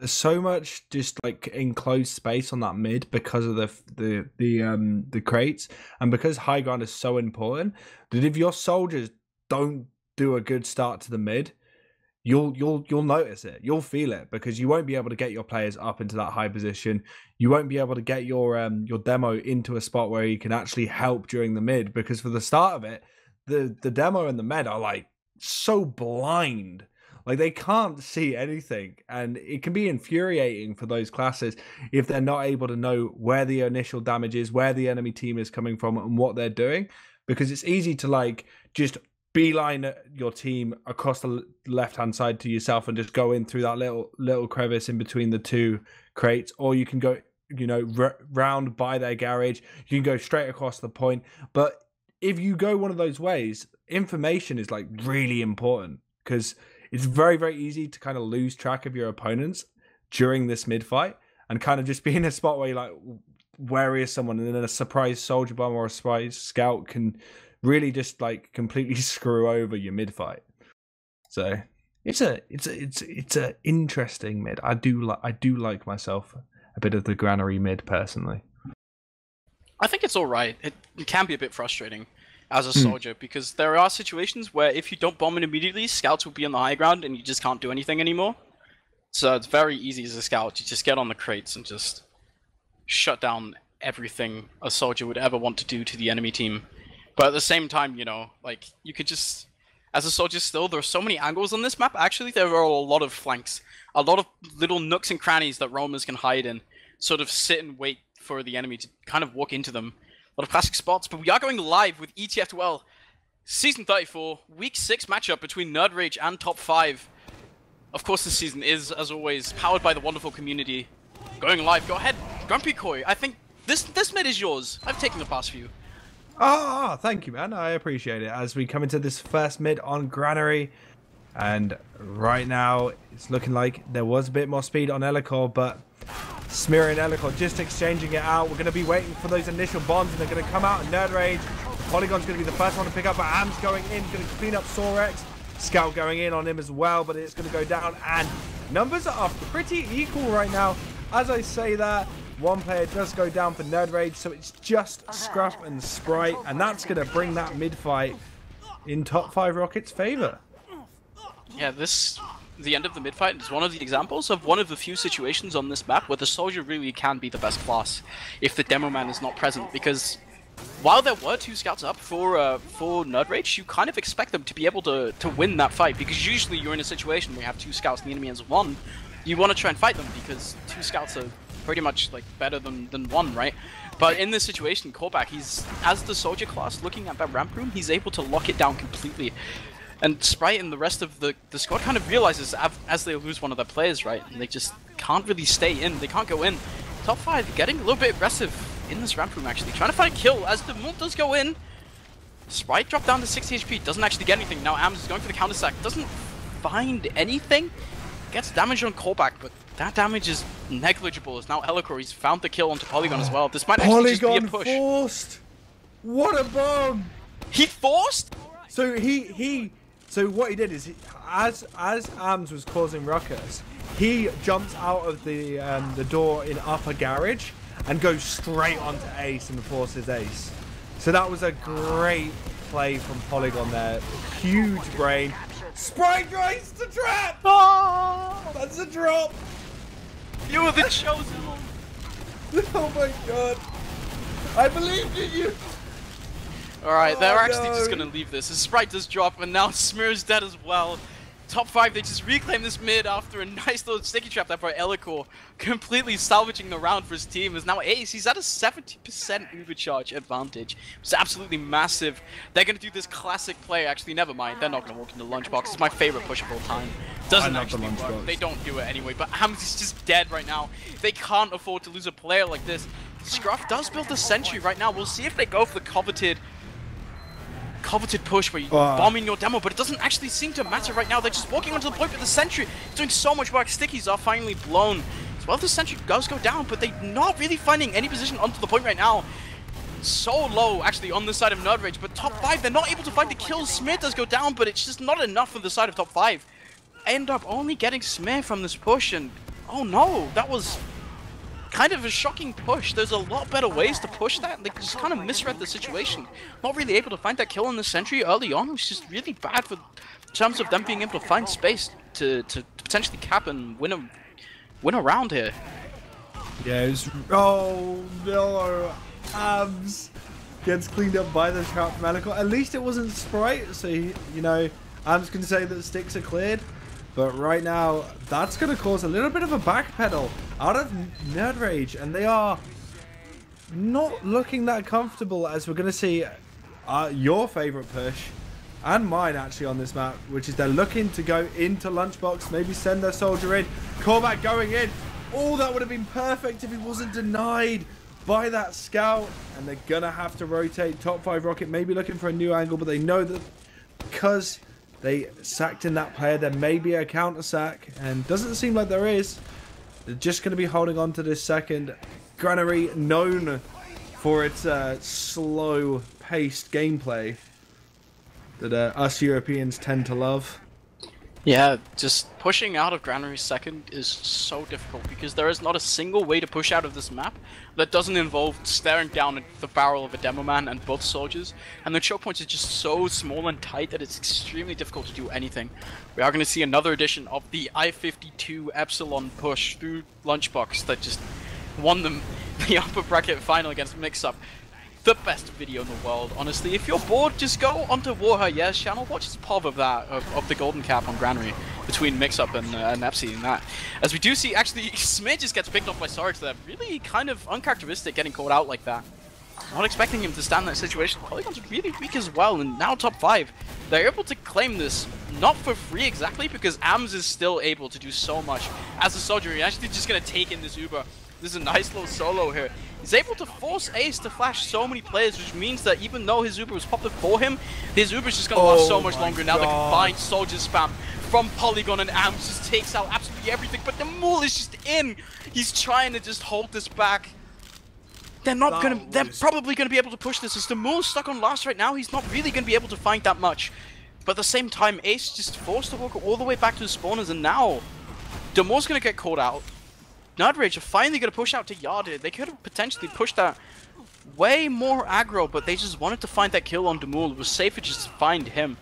there's so much just like enclosed space on that mid because of the the the um the crates, and because high ground is so important that if your soldiers don't do a good start to the mid, you'll you'll you'll notice it, you'll feel it, because you won't be able to get your players up into that high position. You won't be able to get your um your demo into a spot where you can actually help during the mid, because for the start of it, the the demo and the med are like so blind. Like, they can't see anything, and it can be infuriating for those classes if they're not able to know where the initial damage is, where the enemy team is coming from, and what they're doing, because it's easy to, like, just beeline your team across the left-hand side to yourself and just go in through that little little crevice in between the two crates, or you can go you know, r round by their garage. You can go straight across the point. But if you go one of those ways, information is like really important, because it's very, very easy to kind of lose track of your opponents during this mid fight and kind of just be in a spot where you're like, where is someone? And then a surprise soldier bomb or a surprise scout can really just like completely screw over your mid fight. So it's a it's a, it's it's a interesting mid. I do like I do like myself a bit of the granary mid personally. I think it's all right. It, it can be a bit frustrating as a soldier mm. because there are situations where if you don't bomb it immediately, scouts will be on the high ground and you just can't do anything anymore. So it's very easy as a scout to just get on the crates and just shut down everything a soldier would ever want to do to the enemy team. But at the same time, you know, like, you could just... As a soldier still, there are so many angles on this map. Actually, there are a lot of flanks. A lot of little nooks and crannies that roamers can hide in. Sort of sit and wait for the enemy to kind of walk into them. A lot of classic spots. But we are going live with E T F two L Season thirty-four, Week six matchup between NerdRage and Top five. Of course, this season is, as always, powered by the wonderful community. Going live. Go ahead, Grumpy Koi. I think this this mid is yours. I've taken the past few. Ah, oh, thank you, man. I appreciate it. As we come into this first mid on Granary, and right now it's looking like there was a bit more speed on Elikor, but Smiere and Elikor just exchanging it out. We're going to be waiting for those initial bombs, and they're going to come out in NerdRage. Polygon's going to be the first one to pick up, but Ams going in, going to clean up Sorex. Scout going in on him as well, but it's going to go down, and numbers are pretty equal right now. As I say that, one player does go down for NerdRage, so it's just Scruff and Sprite, and that's going to bring that mid-fight in Top five Rocket's favour. Yeah, this, the end of the mid-fight is one of the examples of one of the few situations on this map where the soldier really can be the best class if the demo man is not present, because while there were two scouts up for uh, for NerdRage, you kind of expect them to be able to, to win that fight, because usually you're in a situation where you have two scouts and the enemy has one. You want to try and fight them because two scouts are pretty much like better than, than one, right? But in this situation, Callback, he's, as the soldier class, looking at that ramp room, he's able to lock it down completely. And Sprite and the rest of the, the squad kind of realizes as they lose one of their players, right? And they just can't really stay in, they can't go in. Top five getting a little bit aggressive in this ramp room, actually, trying to find a kill as the Demul does go in. Sprite dropped down to sixty H P, doesn't actually get anything. Now Ams is going for the counter stack, doesn't find anything. Gets damage on Callback, but that damage is negligible. It's now Elikor. He's found the kill onto Polygon as well. This might actually just be a push. Polygon forced. What a bomb! He forced. So he he. So what he did is, he, as as Ams was causing ruckus, he jumps out of the um, the door in upper garage and goes straight onto Ace and forces Ace. So that was a great play from Polygon there. Huge brain. Sprite raised the trap! Oh, that's a drop! You were the chosen one! Oh my god! I believed in you! Alright, oh, they're actually no. just gonna leave this. As Sprite does drop, and now Smear's dead as well. Top five, they just reclaim this mid after a nice little sticky trap there by Elikor, completely salvaging the round for his team. As now Ace, he's at a seventy percent uber charge advantage. It's absolutely massive. They're going to do this classic play. Actually, never mind. They're not going to walk into Lunchbox. It's my favorite push of all time. Doesn't actually the work. They don't do it anyway. But Ams is just dead right now. They can't afford to lose a player like this. Scruff does build a sentry right now. We'll see if they go for the coveted... coveted push where you uh. bomb in your demo, but it doesn't actually seem to matter right now. They're just walking onto the point, but the sentry is doing so much work. Stickies are finally blown. Well, the sentry does go down, but they're not really finding any position onto the point right now. So low, actually, on this side of NerdRage, but Top five, they're not able to find the kill. Smiere does go down, but it's just not enough for the side of Top five. End up only getting Smiere from this push, and oh no, that was kind of a shocking push. There's a lot better ways to push that. They just kind of misread the situation. Not really able to find that kill on the sentry early on, which is really bad for in terms of them being able to find space to, to potentially cap and win a win a round here. Yeah, it was, oh no, Ams gets cleaned up by the trap from Elikor. At least it wasn't Sprite, so he, you know, Ams can say that sticks are cleared. But right now, that's going to cause a little bit of a backpedal out of NerdRage, and they are not looking that comfortable, as we're going to see uh, your favourite push, and mine actually on this map, which is they're looking to go into Lunchbox, maybe send their soldier in. Callback going in, Oh, that would have been perfect if he wasn't denied by that scout. And they're going to have to rotate. Top five Rocket may be looking for a new angle, but they know that because they sacked in that player, there may be a counter sack. And doesn't seem like there is. They're just going to be holding on to this second. Granary, known for its uh, slow-paced gameplay that uh, us Europeans tend to love. Yeah, just pushing out of Granary's second is so difficult because there is not a single way to push out of this map that doesn't involve staring down at the barrel of a demo man and both soldiers, and the choke points are just so small and tight that it's extremely difficult to do anything. We are going to see another edition of the I fifty-two Epsilon push through Lunchbox that just won them the upper bracket final against Mixup. The best video in the world, honestly. If you're bored, just go onto Warher Yeah's channel, watch his pop of that, of, of the golden cap on Granary, between Mixup and, uh, and Epsi and that. As we do see, actually, Smiere just gets picked off by Sorex there. Really kind of uncharacteristic getting called out like that. Not expecting him to stand in that situation. Polygon's really weak as well, and now top five. They're able to claim this, not for free exactly, because Ams is still able to do so much. As a soldier, he's actually just going to take in this Uber. This is a nice little solo here. He's able to force Ace to flash so many players, which means that even though his Uber was popped up for him, his Uber's just gonna oh last so much longer. God. Now the combined soldier spam from Polygon and Ams just takes out absolutely everything, but Demul is just in. He's trying to just hold this back. They're not that gonna, they're probably gonna be able to push this. As Demul's stuck on last right now, he's not really gonna be able to find that much. But at the same time, Ace just forced to walk all the way back to the spawners, and now Demul's gonna get called out. NerdRage are finally going to push out to Yard here. They could have potentially pushed that way more aggro, but they just wanted to find that kill on Demul. It was safer just to find him.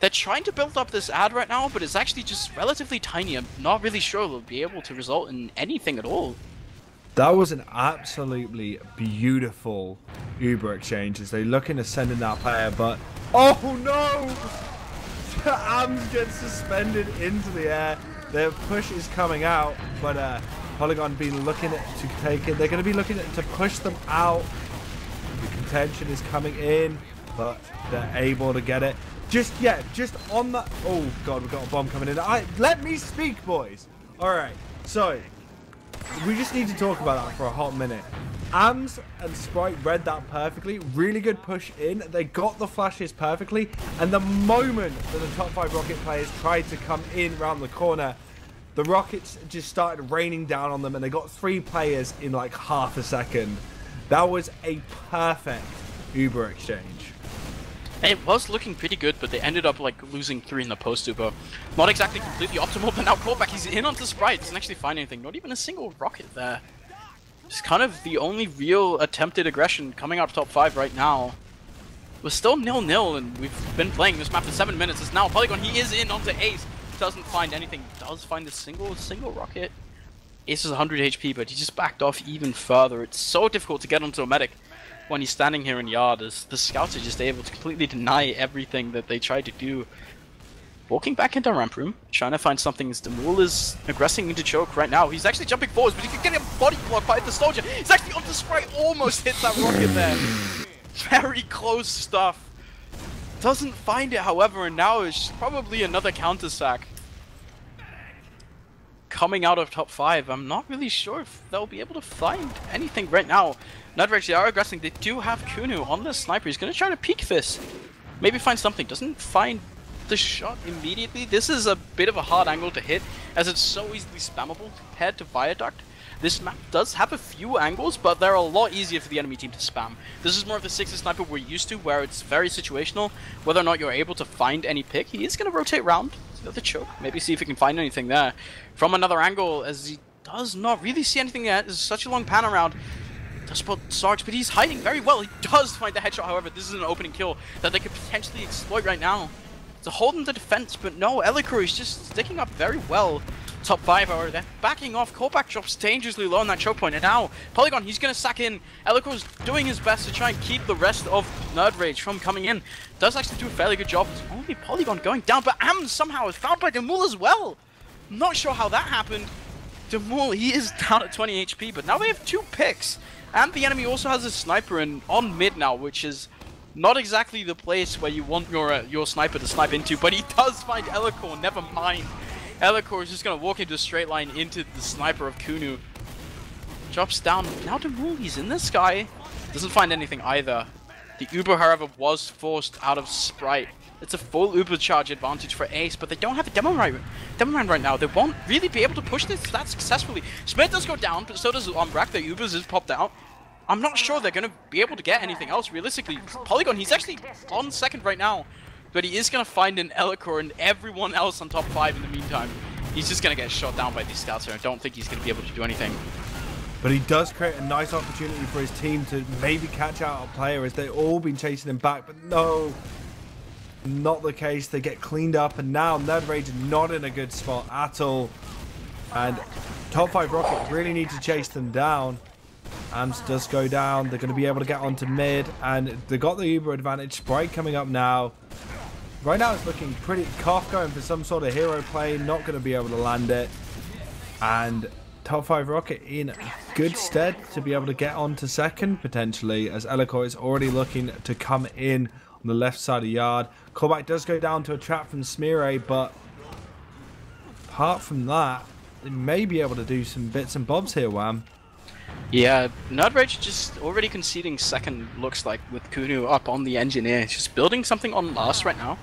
They're trying to build up this ad right now, but it's actually just relatively tiny. I'm not really sure they'll be able to result in anything at all. That was an absolutely beautiful Uber exchange as they look into sending that player, but... Oh no! Ams gets suspended into the air. Their push is coming out, but uh, Polygon been looking at, to take it. They're going to be looking at, to push them out. The contention is coming in, but they're able to get it. Just yeah, just on the. Oh god, we've got a bomb coming in. I let me speak, boys. All right, so we just need to talk about that for a hot minute. Ams and Sprite read that perfectly. Really good push in. They got the flashes perfectly. And the moment that the top five Rocket players tried to come in round the corner, the Rockets just started raining down on them, and they got three players in like half a second. That was a perfect Uber exchange. It was looking pretty good, but they ended up like losing three in the post Uber. Not exactly completely optimal, but now Callback, he's in onto Sprite. Doesn't actually find anything. Not even a single Rocket there. It's kind of the only real attempted aggression coming out of top five right now. We're still nil nil, and we've been playing this map for seven minutes. It's now Polygon. He is in onto Ace. Doesn't find anything. Does find a single single rocket. Ace is one hundred H P, but he just backed off even further. It's so difficult to get onto a medic when he's standing here in Yard, as the scouts are just able to completely deny everything that they tried to do. Walking back into ramp room, trying to find something. Demul is aggressing into choke right now. He's actually jumping forwards, but he can get a body block by the soldier. He's actually on the spray, almost hits that rocket there. Very close stuff. Doesn't find it, however, and now it's probably another counter sack. Coming out of top five, I'm not really sure if they'll be able to find anything right now. NerdRage, they are aggressing. They do have Kunu on the sniper. He's going to try to peek this. Maybe find something. Doesn't find the shot immediately. This is a bit of a hard angle to hit, as it's so easily spammable compared to Viaduct. This map does have a few angles, but they're a lot easier for the enemy team to spam. This is more of the sixer sniper we're used to, where it's very situational whether or not you're able to find any pick. He is going to rotate round to the choke, maybe see if he can find anything there from another angle, as he does not really see anything there. There's such a long pan around. Does spot Sarge, but he's hiding very well. He does find the headshot, however. This is an opening kill that they could potentially exploit right now. They're holding the defense, but no, Elikor is just sticking up very well. Top five are there, backing off. Callback drops dangerously low on that choke point, and now Polygon, he's going to sack in. Elikor's doing his best to try and keep the rest of NerdRage from coming in. Does actually do a fairly good job. It's only Polygon going down, but Ams somehow is found by Demul as well. Not sure how that happened. Demul, he is down at twenty H P, but now they have two picks. And the enemy also has a sniper in on mid now, which is... not exactly the place where you want your uh, your sniper to snipe into, but he does find Elikor, never mind. Elikor is just going to walk into a straight line into the sniper of Kunu. Drops down. Now Demul, he's in this guy. Doesn't find anything either. The Uber, however, was forced out of Sprite. It's a full Uber charge advantage for Ace, but they don't have a demo round right, right now. They won't really be able to push this that successfully. Smiere does go down, but so does Umbrak. The Ubers is popped out. I'm not sure they're going to be able to get anything else, realistically. Polygon, he's actually on second right now, but he is going to find an Elikor and everyone else on top five in the meantime. He's just going to get shot down by these scouts here. I don't think he's going to be able to do anything. But he does create a nice opportunity for his team to maybe catch out a player as they've all been chasing him back, but no, not the case. They get cleaned up, and now NerdRage not in a good spot at all. And top five Rocket really need to chase them down. Ams does go down. They're going to be able to get onto mid, and they got the Uber advantage. Sprite coming up now. Right now it's looking pretty... Koff going for some sort of hero play, not going to be able to land it. And top five Rocket in good stead to be able to get on to second, potentially, as Elikor is already looking to come in on the left side of the yard. Callback does go down to a trap from Smiere, but apart from that, they may be able to do some bits and bobs here, Wham. Yeah, NerdRage just already conceding second, looks like, with Kunu up on the engineer. Just building something on last right now,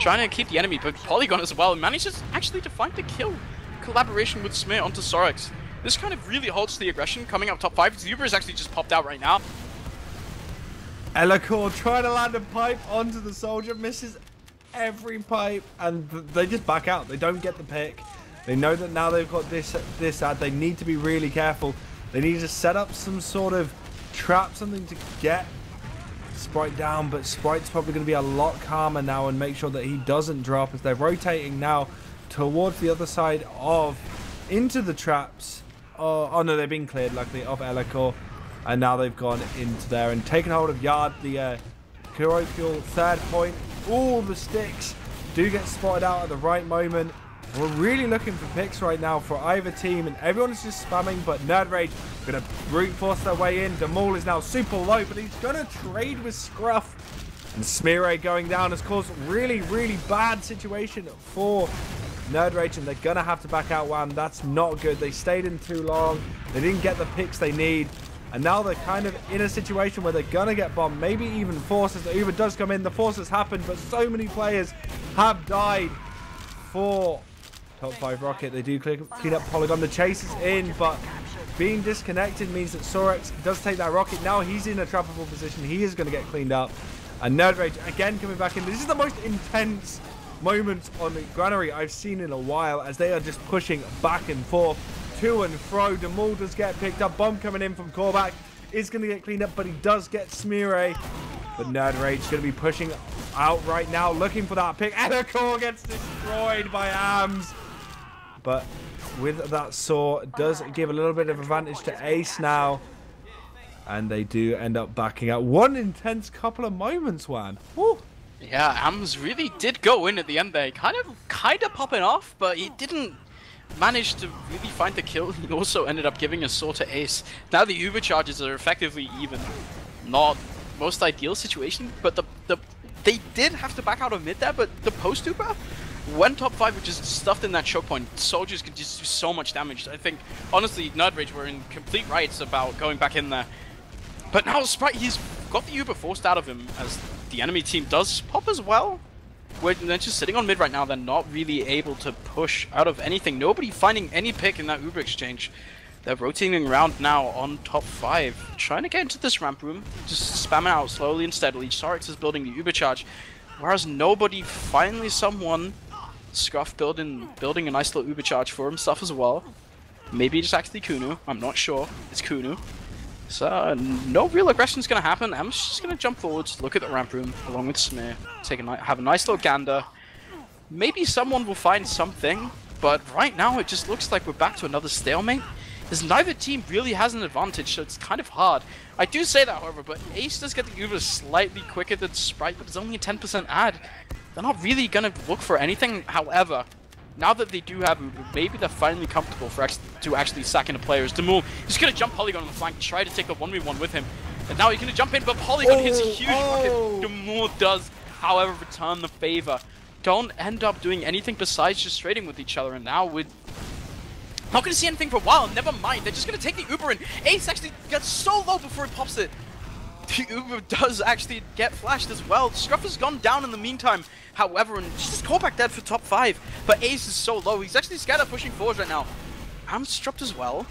trying to keep the enemy, but Polygon as well manages actually to find the kill. Collaboration with Smiere onto Sorex. This kind of really holds the aggression coming up top five. Uber is actually just popped out right now. Elikor trying to land a pipe onto the soldier, misses every pipe, and they just back out. They don't get the pick. They know that now they've got this this ad. They need to be really careful. They need to set up some sort of trap, something to get Sprite down, but Sprite's probably going to be a lot calmer now and make sure that he doesn't drop as they're rotating now towards the other side of, into the traps. Oh, oh no, they've been cleared, luckily, of Elikor. And now they've gone into there and taken hold of Yard, the uh, parochial third point. All the sticks do get spotted out at the right moment. We're really looking for picks right now for either team, and everyone is just spamming, but NerdRage going to brute force their way in. Demul is now super low, but he's going to trade with Scruff. And Smiere going down has caused really, really bad situation for NerdRage, and they're going to have to back out. Wham, that's not good. They stayed in too long. They didn't get the picks they need. And now they're kind of in a situation where they're going to get bombed, maybe even forces. The Uber does come in. The forces happened, but so many players have died for top five Rocket. They do clean up Polygon. The chase is in, but being disconnected means that Sorex does take that rocket. Now he's in a trappable position. He is going to get cleaned up. And NerdRage again coming back in. This is the most intense moments on the Granary I've seen in a while, as they are just pushing back and forth, to and fro. Demul does get picked up. Bomb coming in from Callback is going to get cleaned up, but he does get Smiere. But NerdRage going to be pushing out right now, looking for that pick. Elikor gets destroyed by Ams, but with that saw does give a little bit of advantage to Ace now, and they do end up backing out. One intense couple of moments, Wan. Woo. Yeah, Ams really did go in at the end there. Kind of, kind of popping off, but he didn't manage to really find the kill. He also ended up giving a saw to Ace. Now the Uber charges are effectively even. Not most ideal situation, but the the they did have to back out of mid there. But the post Uber, when top five were just stuffed in that choke point, soldiers could just do so much damage. I think honestly, NerdRage were in complete rights about going back in there. But now Sprite, he's got the Uber forced out of him as the enemy team does pop as well. We're, they're just sitting on mid right now. They're not really able to push out of anything. Nobody finding any pick in that Uber exchange. They're rotating around now on top five, trying to get into this ramp room, just spamming out slowly and steadily. Sorex is building the Uber charge, whereas nobody, finally someone, Scruff building, building a nice little Uber charge for himself as well. Maybe it's actually Kunu, I'm not sure. It's Kunu. So, uh, no real aggression's going to happen. Ams just going to jump forwards, look at the ramp room, along with Smiere. Take a have a nice little gander. Maybe someone will find something, but right now it just looks like we're back to another stalemate. As neither team really has an advantage, so it's kind of hard. I do say that, however, but Ace does get the Uber slightly quicker than Sprite, but it's only a ten percent ad. They're not really going to look for anything, however. Now that they do have Uber, maybe they're finally comfortable for ex to actually sack into players. Demul is going to jump Polygon on the flank, try to take a one v one with him. And now he's going to jump in, but Polygon oh, hits a huge oh. rocket. Demul does, however, return the favor. don't end up doing anything besides just trading with each other. And now with not gonna see anything for a while. Never mind. They're just gonna take the Uber, and Ace actually gets so low before it pops it. The Uber does actually get flashed as well. Scruff has gone down in the meantime, however, and just Callback dead for top five. But Ace is so low. He's actually scared of pushing forwards right now. Ams dropped as well.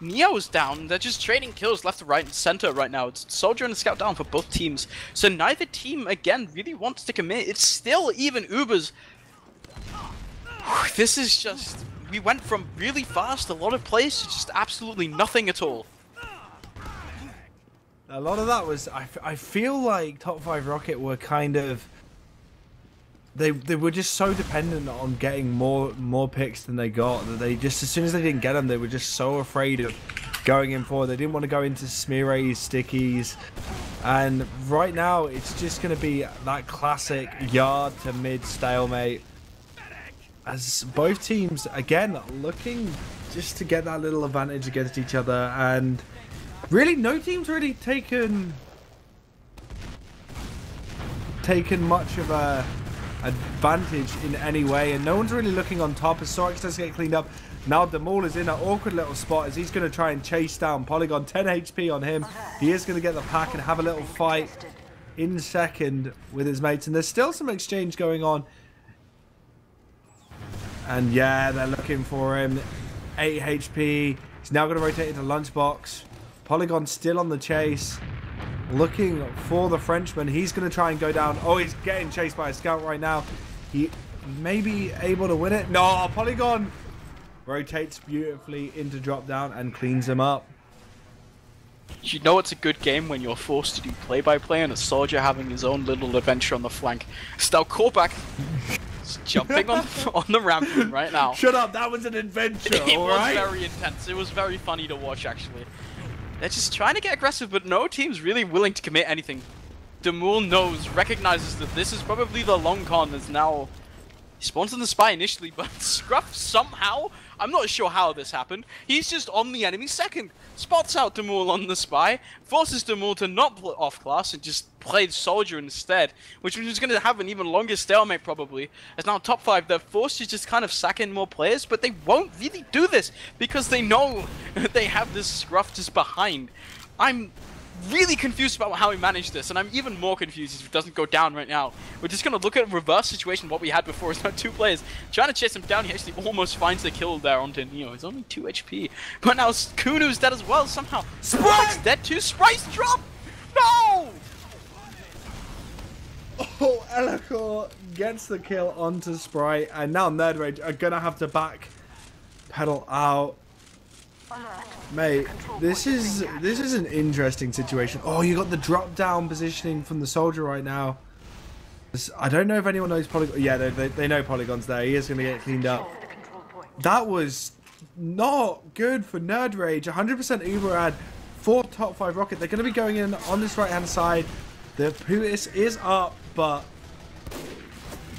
Neo is down. They're just trading kills left to right and center right now. It's Soldier and Scout down for both teams. So neither team, again, really wants to commit. It's still even Ubers. This is just... We went from really fast, a lot of plays, to just absolutely nothing at all. A lot of that was... I, I feel like top five Rocket were kind of... They, they were just so dependent on getting more more picks than they got that they just, as soon as they didn't get them, they were just so afraid of going in for. They didn't want to go into Smiere, Stickies. And right now, it's just going to be that classic yard to mid stalemate. As both teams, again, looking just to get that little advantage against each other. And really, no team's really taken, taken much of a... advantage in any way, and no one's really looking on top as Sorex does get cleaned up. Now Demul is in an awkward little spot as he's going to try and chase down Polygon. ten H P on him. He is going to get the pack and have a little fight in second with his mates, and there's still some exchange going on. And yeah, they're looking for him. eight H P. He's now going to rotate into Lunchbox. Polygon still on the chase, looking for the Frenchman. He's going to try and go down. Oh, he's getting chased by a scout right now. He may be able to win it. No, Polygon rotates beautifully into drop down and cleans him up. You know it's a good game when you're forced to do play-by-play -play and a soldier having his own little adventure on the flank. Still Callback jumping on, on the ramp right now. Shut up, that was an adventure, It, it all was right? very intense. It was very funny to watch, actually. They're just trying to get aggressive, but no team's really willing to commit anything. Demul knows, recognizes that this is probably the long con. That's now... He spawns on the spy initially, but Scruff somehow... I'm not sure how this happened. He's just on the enemy second. Spots out Demul on the spy, forces Demul to not off-class and just play Soldier instead, which is going to have an even longer stalemate probably. As now top five, they're forced to just kind of sack in more players, but they won't really do this because they know they have this Scruff just behind. I'm really confused about how he managed this, and I'm even more confused if it doesn't go down right now. We're just going to look at a reverse situation, what we had before. It's now two players trying to chase him down. He actually almost finds the kill there onto Neo. He's only two H P, but now Kunu's dead as well somehow. Sprite's dead too. Sprite's dropped! No! Oh, Elikor gets the kill onto Sprite, and now NerdRage are going to have to back pedal out. Mate, this is this is an interesting situation. Oh, you got the drop down positioning from the soldier right now. I don't know if anyone knows Polygon. Yeah, they, they, they know Polygon's there. He is going to get cleaned up. That was not good for NerdRage. one hundred percent Uber ad for top five Rocket. They're going to be going in on this right hand side. The Putis is up, but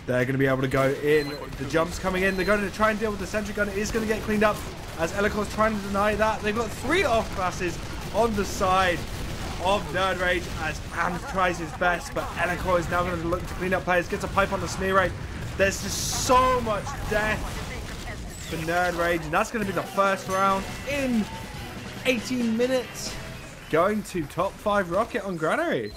they're going to be able to go in. The jump's coming in. They're going to try and deal with the sentry gun. It is going to get cleaned up as Elikor's trying to deny that. They've got three off classes on the side of NerdRage as Ams tries his best, but Elikor is now going to look to clean up players, gets a pipe on the Smiere. There's just so much death for NerdRage, and that's going to be the first round in eighteen minutes, going to top five Rocket on Granary.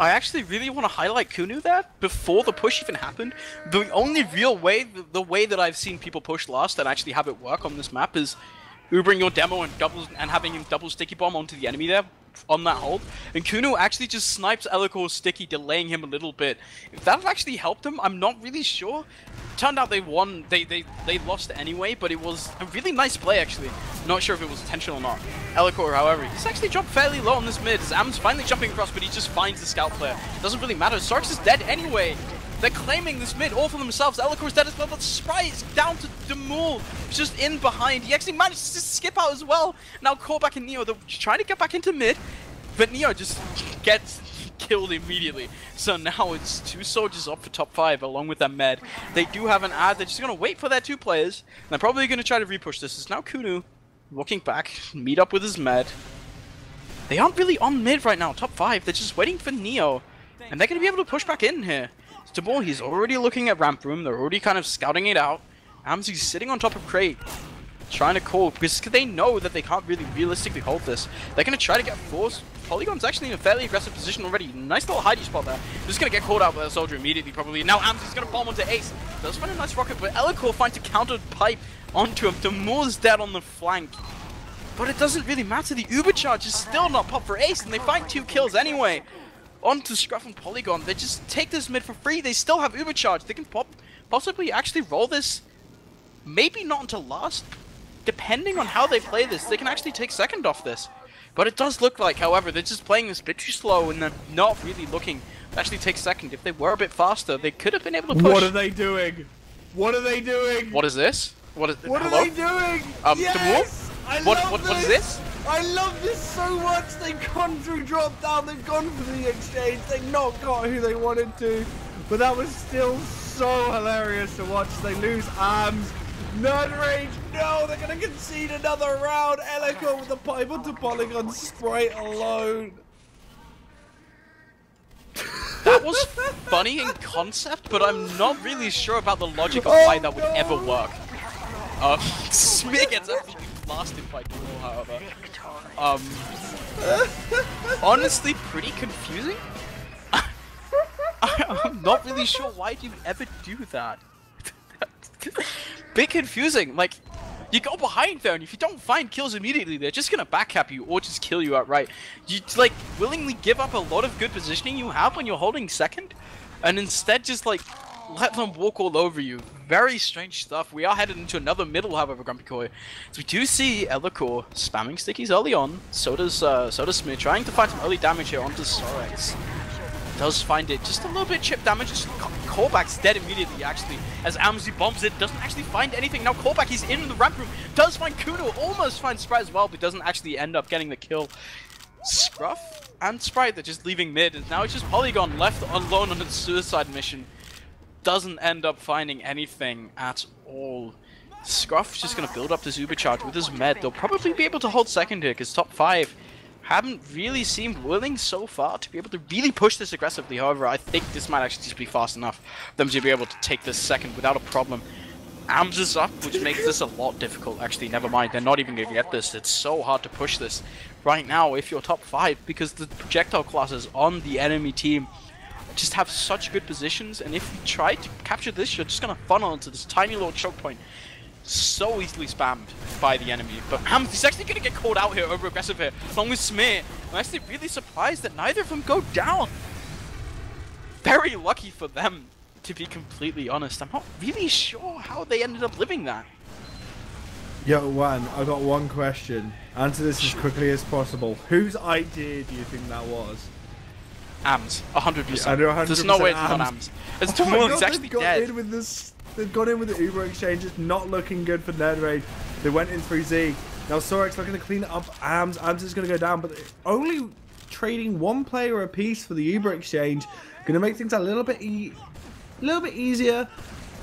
I actually really want to highlight Kunu there before the push even happened. The only real way, the way that I've seen people push last and actually have it work on this map is Ubering your demo and doubles and having him double sticky bomb onto the enemy there on that hold. And Kunu actually just snipes Elikor's sticky, delaying him a little bit. If that actually helped him, I'm not really sure. Turned out they won, they, they, they lost anyway, but it was a really nice play actually. Not sure if it was intentional or not. Elikor, however, he's actually dropped fairly low on this mid. Ams finally jumping across, but he just finds the scout player. Doesn't really matter. Sorex is dead anyway. They're claiming this mid all for themselves. Elikor's dead as well, but Sprite's down to Demul, just in behind. He actually manages to skip out as well. Now Callback and Neo, they're trying to get back into mid, but Neo just gets killed immediately. So now it's two soldiers up for top five along with their med. They do have an ad. They're just going to wait for their two players, and they're probably going to try to repush this. It's now Kunu looking back, meet up with his med. They aren't really on mid right now, top five. They're just waiting for Neo, and they're going to be able to push back in here. comfortable. He's already looking at ramp room. They're already kind of scouting it out. Amzi's sitting on top of crate, trying to call, because they know that they can't really realistically hold this. They're going to try to get forced. Polygon's actually in a fairly aggressive position already. Nice little hidey spot there. Just going to get called out by the soldier immediately, probably. Now Ams is going to bomb onto Ace. Does find a nice rocket, but Elikor finds a countered pipe onto him. Demul's dead on the flank. But it doesn't really matter. The Uber charge is still not popped for Ace, and they find two kills anyway. Onto Scruff and Polygon. They just take this mid for free. They still have Uber charge. They can pop, possibly actually roll this. Maybe not until last. Depending on how they play this, they can actually take second off this. But it does look like, however, they're just playing this bit too slow and they're not really looking to actually take second. If they were a bit faster, they could have been able to push. What are they doing? What are they doing? What is this? What is? What hello? Are they doing? Um, yes! I what, love what, this. What is this? I love this so much. They've gone through drop down. They've gone for the exchange. They've not got who they wanted to. But that was still so hilarious to watch. They lose Ams. NerdRage, no, they're going to concede another round. Elikor with the pipe onto Polygon, Sprite alone. That was funny in concept, but I'm not really sure about the logic of why oh, that would no. ever work. Uh, Smiere gets absolutely blasted by Demul, however. Um, honestly, pretty confusing. I, I'm not really sure why do you ever do that. Bit confusing, like, you go behind there and if you don't find kills immediately, they're just gonna backcap you or just kill you outright. You, like, willingly give up a lot of good positioning you have when you're holding second, and instead just, like, let them walk all over you. Very strange stuff. We are headed into another middle, however, Grumpy Koi. So we do see Elikor spamming stickies early on, so does, uh, so does Smiere, trying to find some early damage here onto Sorex. Does find it just a little bit chip damage. Just Callback's dead immediately, actually, as Amzi bombs it, doesn't actually find anything. Now Callback, he's in the ramp room, does find Kunu, almost finds Sprite as well, but doesn't actually end up getting the kill. Scruff and Sprite, they're just leaving mid, and now it's just Polygon left alone on its suicide mission. Doesn't end up finding anything at all. Scruff's just going to build up this Uber charge with his med. They'll probably be able to hold second here, because top five haven't really seemed willing so far to be able to really push this aggressively. However, I think this might actually just be fast enough for them to be able to take this second without a problem. Ams is up, which makes this a lot difficult. Actually, never mind. They're not even going to get this. It's so hard to push this right now if you're top five, because the projectile classes on the enemy team just have such good positions. And if you try to capture this, you're just going to funnel into this tiny little choke point. So easily spammed by the enemy, but Ams is actually going to get called out here, over aggressive here, along with Smiere. I'm actually really surprised that neither of them go down. Very lucky for them, to be completely honest. I'm not really sure how they ended up living that. Yo, Wan, I've got one question. Answer this as quickly as possible. Whose idea do you think that was? Ams, one hundred percent. I know one hundred percent. There's no way it's not Ams. It's oh Demul is actually dead. In with this. They've gone in with the Uber exchange. It's not looking good for NerdRage. They went in three Z. Now Sorex looking to clean up Ams. Ams is going to go down, but only trading one player apiece for the Uber exchange. Going to make things a little bit e little bit easier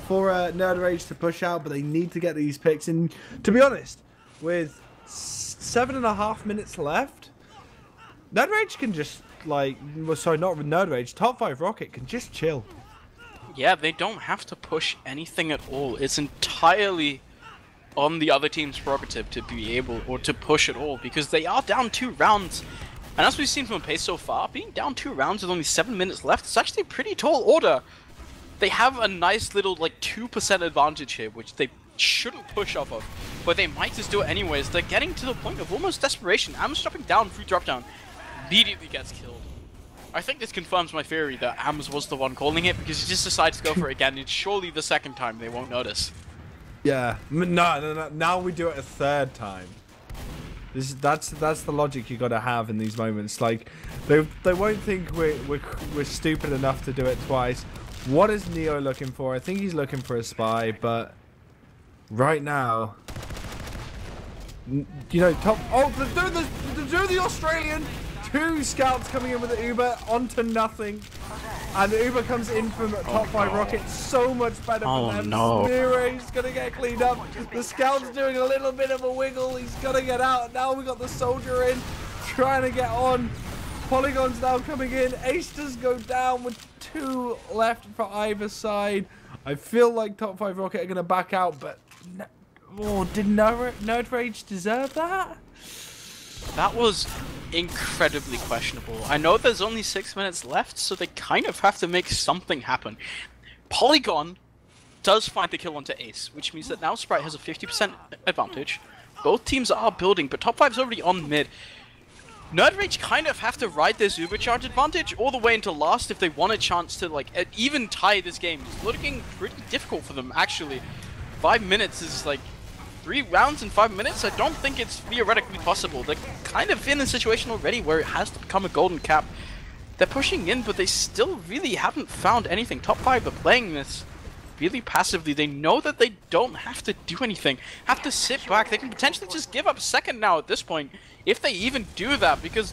for uh, NerdRage to push out, but they need to get these picks. And to be honest, with seven and a half minutes left, NerdRage can just, like, well, sorry, not NerdRage, top five rocket can just chill. Yeah, they don't have to push anything at all. It's entirely on the other team's prerogative to be able or to push at all, because they are down two rounds. And as we've seen from Pace so far, being down two rounds with only seven minutes left, it's actually a pretty tall order. They have a nice little, like, two percent advantage here, which they shouldn't push off of, but they might just do it anyways. They're getting to the point of almost desperation. Ams dropping down through drop down, immediately gets killed. I think this confirms my theory that Ams was the one calling it, because he just decides to go for it again. It's surely the second time they won't notice. Yeah, no, no, no. Now we do it a third time. This, that's that's the logic you got to have in these moments. Like, they they won't think we're we're we're stupid enough to do it twice. What is Neo looking for? I think he's looking for a spy, but right now, you know, top. Oh, they're the they're the Australian. Two scouts coming in with the Uber onto nothing, and the Uber comes in from top five rocket. So much better for them. Oh no! Smire's gonna get cleaned up. The scout's doing a little bit of a wiggle. He's gonna get out. Now we got the soldier in, trying to get on. Polygon's now coming in. Ace does go down with two left for either side. I feel like Top five Rocket are going to back out, but no, oh, did NerdRage deserve that? That was incredibly questionable. I know there's only six minutes left, so they kind of have to make something happen. Polygon does find the kill onto Ace, which means that now Sprite has a fifty percent advantage. Both teams are building, but Top five's already on mid. NerdRage kind of have to ride this Ubercharge advantage all the way into last if they want a chance to like even tie this game. It's looking pretty difficult for them, actually. Five minutes is like three rounds in five minutes? I don't think it's theoretically possible. They're kind of in a situation already where it has to become a golden cap. They're pushing in, but they still really haven't found anything. Top five are playing this really passively. They know that they don't have to do anything, have to sit back. They can potentially just give up second now at this point, if they even do that, because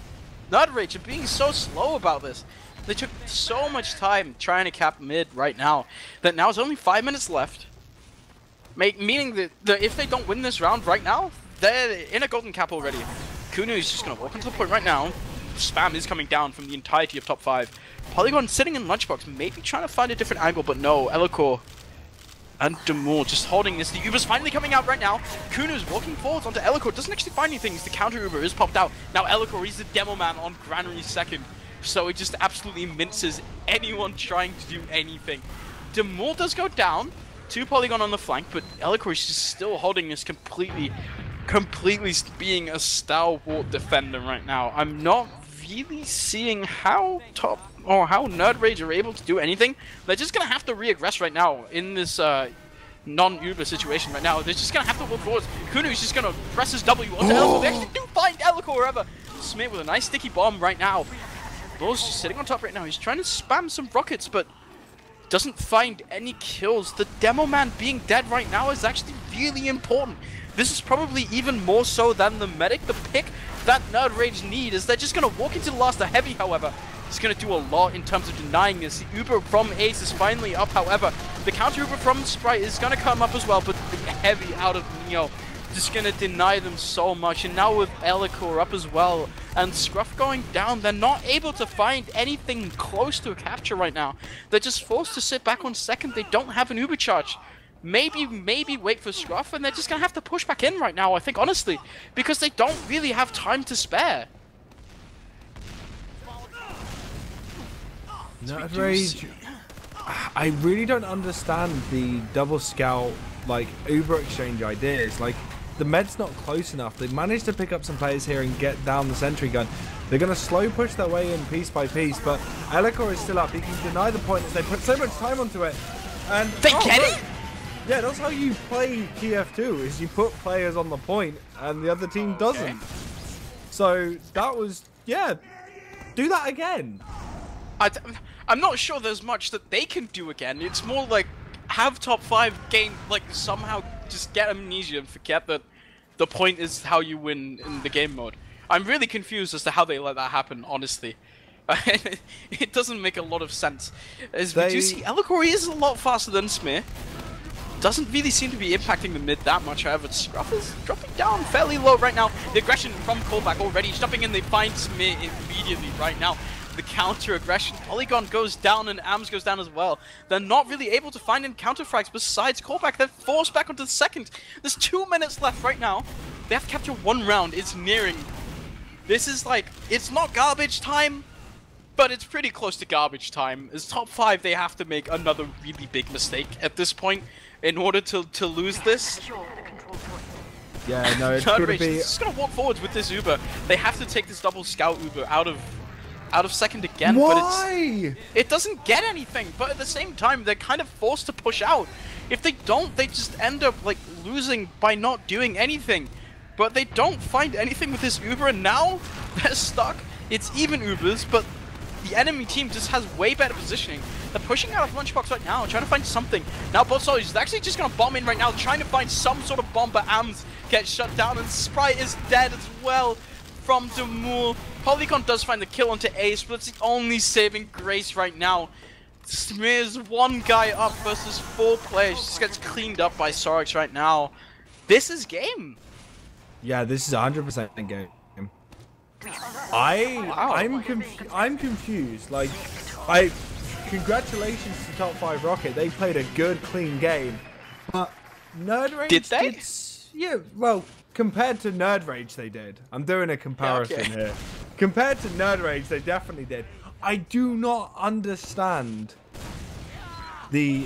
NerdRage are being so slow about this. They took so much time trying to cap mid right now, that now it's only five minutes left. Make, meaning that, that if they don't win this round right now, they're in a golden cap already. Kunu is just gonna walk into the point right now. Spam is coming down from the entirety of Top five. Polygon sitting in Lunchbox, maybe trying to find a different angle, but no, Elikor and Demul just holding this. The Uber's finally coming out right now. Kunu's walking forwards onto Elikor, doesn't actually find anything. The counter Uber is popped out. Now Elikor, he's the demo man on Granary second, so it just absolutely minces anyone trying to do anything. Demul does go down. Two Polygon on the flank, but Elikor is just still holding this, completely, completely being a stalwart defender right now. I'm not really seeing how top or how NerdRage are able to do anything. They're just gonna have to re-aggress right now in this uh, non-Uber situation right now. They're just gonna have to walk forwards. Kunu is just gonna press his W onto Elikor. They actually do find Elikor ever. Smiere with a nice sticky bomb right now. Law's just sitting on top right now. He's trying to spam some rockets, but doesn't find any kills. The demo man being dead right now is actually really important. This is probably even more so than the medic. The pick that NerdRage need is they're just gonna walk into the last. The heavy, however, is gonna do a lot in terms of denying this. The Uber from Ace is finally up, however. The counter Uber from Sprite is gonna come up as well, but the heavy out of Neo just gonna deny them so much. And now with Elikor up as well and Scruff going down, they're not able to find anything close to a capture right now. They're just forced to sit back one second. They don't have an Uber charge. Maybe, maybe wait for Scruff, and they're just gonna have to push back in right now, I think, honestly, because they don't really have time to spare. NerdRage, I really don't understand the double scout, like, Uber exchange ideas. Like, the med's not close enough. They've managed to pick up some players here and get down the sentry gun. They're going to slow push their way in piece by piece, but Elikor is still up. He can deny the point as they put so much time onto it. And they oh, get look. it? Yeah, that's how you play T F two, is you put players on the point and the other team okay. doesn't. So that was, yeah, do that again. I d I'm not sure there's much that they can do again. It's more like have Top five game, like, somehow just get amnesia and forget that the point is how you win in the game mode. I'm really confused as to how they let that happen, honestly. It doesn't make a lot of sense. As they... we do see, Elikor is a lot faster than Smiere. Doesn't really seem to be impacting the mid that much, however. Scruff is dropping down fairly low right now. The aggression from Callback already jumping in. They find Smiere immediately right now. The counter aggression. Polygon goes down and Ams goes down as well. They're not really able to find any counter frags besides Callback. They're forced back onto the second. There's two minutes left right now. They have to capture one round. It's nearing. This is like, it's not garbage time, but it's pretty close to garbage time. As top five, they have to make another really big mistake at this point in order to, to lose this. Yeah, no, it's going to be... just going to walk forwards with this Uber. They have to take this double scout Uber out of... out of second again. Why? But it's, it doesn't get anything, but at the same time they're kind of forced to push out. If they don't, they just end up like losing by not doing anything, but they don't find anything with this Uber, and now they're stuck. It's even Ubers, but the enemy team just has way better positioning. They're pushing out of Lunchbox right now, trying to find something. Now both soldiers are actually just going to bomb in right now, trying to find some sort of bomb, but Ams gets shut down and Sprite is dead as well from Demul. Polygon does find the kill onto Ace, but it's the only saving grace right now. Smears one guy up versus four players. Just gets cleaned up by Sorex right now. This is game. Yeah, this is one hundred percent game. I, wow. I'm, conf I'm confused. Like, I, congratulations to Top five Rocket. They played a good, clean game. But NerdRage did they? Did, yeah, well, compared to NerdRage, they did. I'm doing a comparison yeah, okay. here. Compared to NerdRage, they definitely did. I do not understand the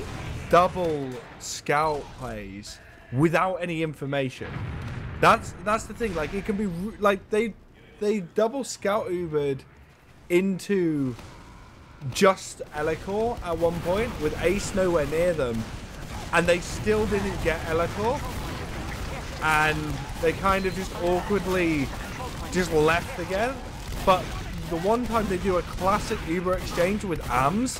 double scout plays without any information. That's that's the thing. Like, it can be like they they double scout Ubered into just Elikor at one point with Ace nowhere near them, and they still didn't get Elikor, and they kind of just awkwardly just left again. But the one time they do a classic Uber exchange with Ams,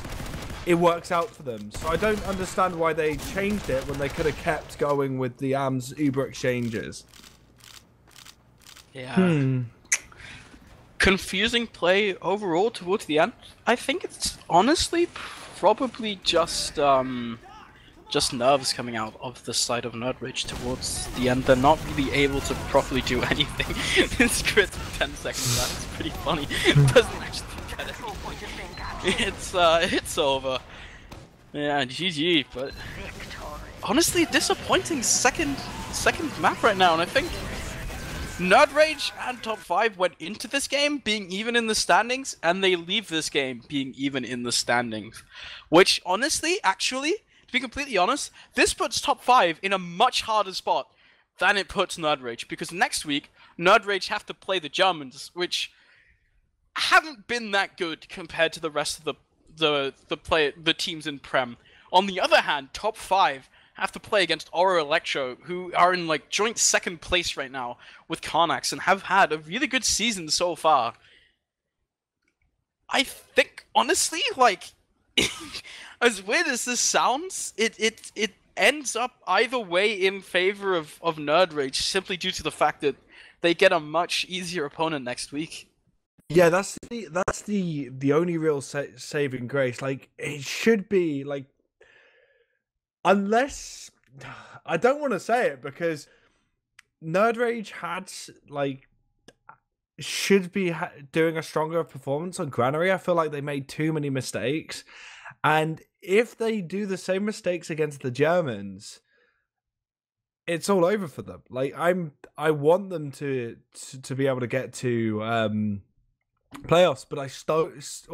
it works out for them. So I don't understand why they changed it when they could have kept going with the A M S Uber exchanges. Yeah. Hmm. Confusing play overall towards the end. I think it's honestly probably just um, just nerves coming out of the side of NerdRage towards the end. They're not really able to properly do anything. This crit for ten seconds, that's pretty funny. Doesn't actually get it. It's uh, it's over. Yeah, G G. But honestly, disappointing second second map right now, and I think NerdRage and Top Five went into this game being even in the standings, and they leave this game being even in the standings. Which honestly, actually, to be completely honest, this puts Top Five in a much harder spot than it puts NerdRage, because next week NerdRage have to play the Germans, which haven't been that good compared to the rest of the the the play the teams in Prem. On the other hand, Top Five have to play against Aura Electra, who are in like joint second place right now with Karnax and have had a really good season so far. I think honestly, like as weird as this sounds, it it it ends up either way in favor of of NerdRage simply due to the fact that they get a much easier opponent next week. Yeah, that's the that's the the only real sa saving grace. Like, it should be like, unless I don't want to say it, because NerdRage had like should be ha doing a stronger performance on Granary. I feel like they made too many mistakes, and if they do the same mistakes against the Germans, it's all over for them. Like, I'm I want them to to, to be able to get to um. playoffs, but I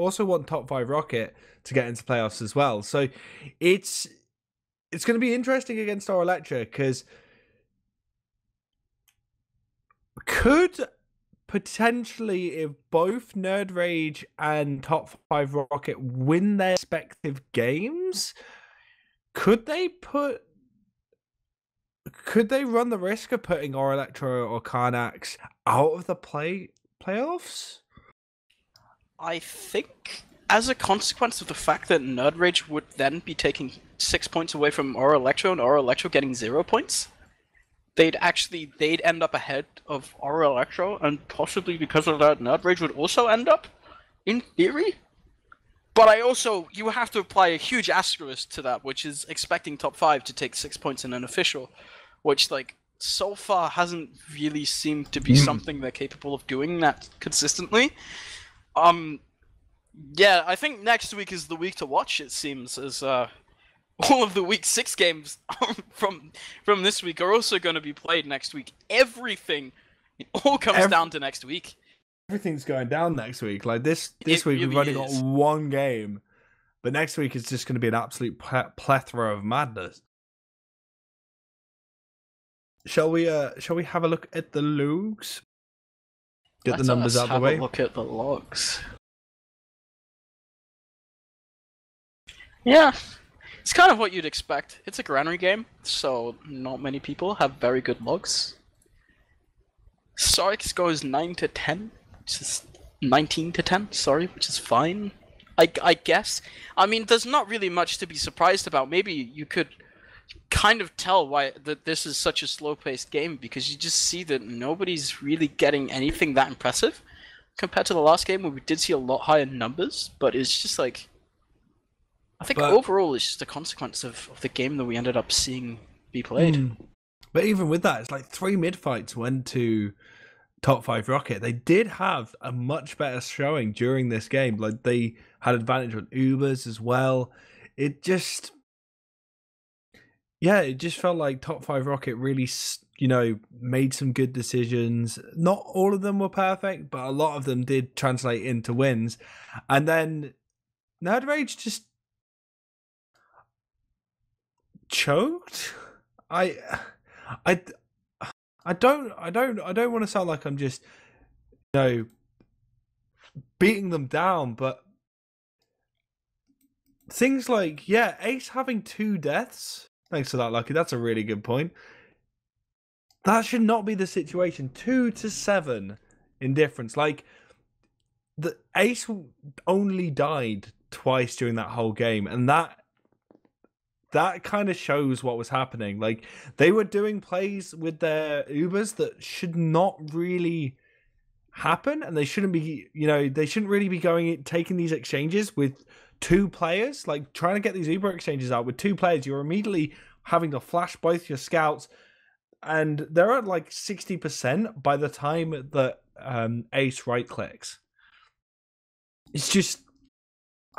also want Top five Rocket to get into playoffs as well. So it's it's going to be interesting against our Electra, because could potentially, if both NerdRage and Top five Rocket win their respective games, could they put could they run the risk of putting our Electra or Karnax out of the play playoffs? I think, as a consequence of the fact that NerdRage would then be taking six points away from Aura Electra and Aura Electra getting zero points, they'd actually they'd end up ahead of Aura Electra, and possibly because of that, NerdRage would also end up, in theory. But I also you have to apply a huge asterisk to that, which is expecting Top Five to take six points in an official, which like so far hasn't really seemed to be mm. something they're capable of doing that consistently. Um, yeah, I think next week is the week to watch, it seems, as uh, all of the week six games from from this week are also going to be played next week. Everything, it all comes Every down to next week. Everything's going down next week. Like this, this it week really we've only is. got one game, but next week is just going to be an absolute plethora of madness. Shall we? Uh, shall we have a look at the logs? Get Let the numbers us out of the way. Have a look at the logs. Yeah, it's kind of what you'd expect. It's a Granary game, so not many people have very good logs. Sorex goes nine to ten, which is nineteen to ten. Sorry, which is fine. I I guess. I mean, there's not really much to be surprised about. Maybe you could kind of tell why that this is such a slow-paced game, because you just see that nobody's really getting anything that impressive compared to the last game where we did see a lot higher numbers. But it's just like, I think but, overall it's just a consequence of, of the game that we ended up seeing be played. But even with that, it's like three mid fights went to Top five Rocket, they did have a much better showing during this game. Like, they had advantage on Ubers as well. It just, yeah, it just felt like Top five Rocket really, you know, made some good decisions. Not all of them were perfect, but a lot of them did translate into wins. And then NerdRage just choked. I, I. I don't, I don't, I don't want to sound like I'm just, you know, beating them down, but things like, yeah, Ace having two deaths. Thanks for that, Lucky. That's a really good point. That should not be the situation. Two to seven in difference. Like, the Ace only died twice during that whole game, and that. That kind of shows what was happening. Like, they were doing plays with their Ubers that should not really happen, and they shouldn't be, you know, they shouldn't really be going taking these exchanges with two players. Like, trying to get these Uber exchanges out with two players, you're immediately having to flash both your scouts, and they're at like sixty percent by the time that um, Ace right clicks. It's just,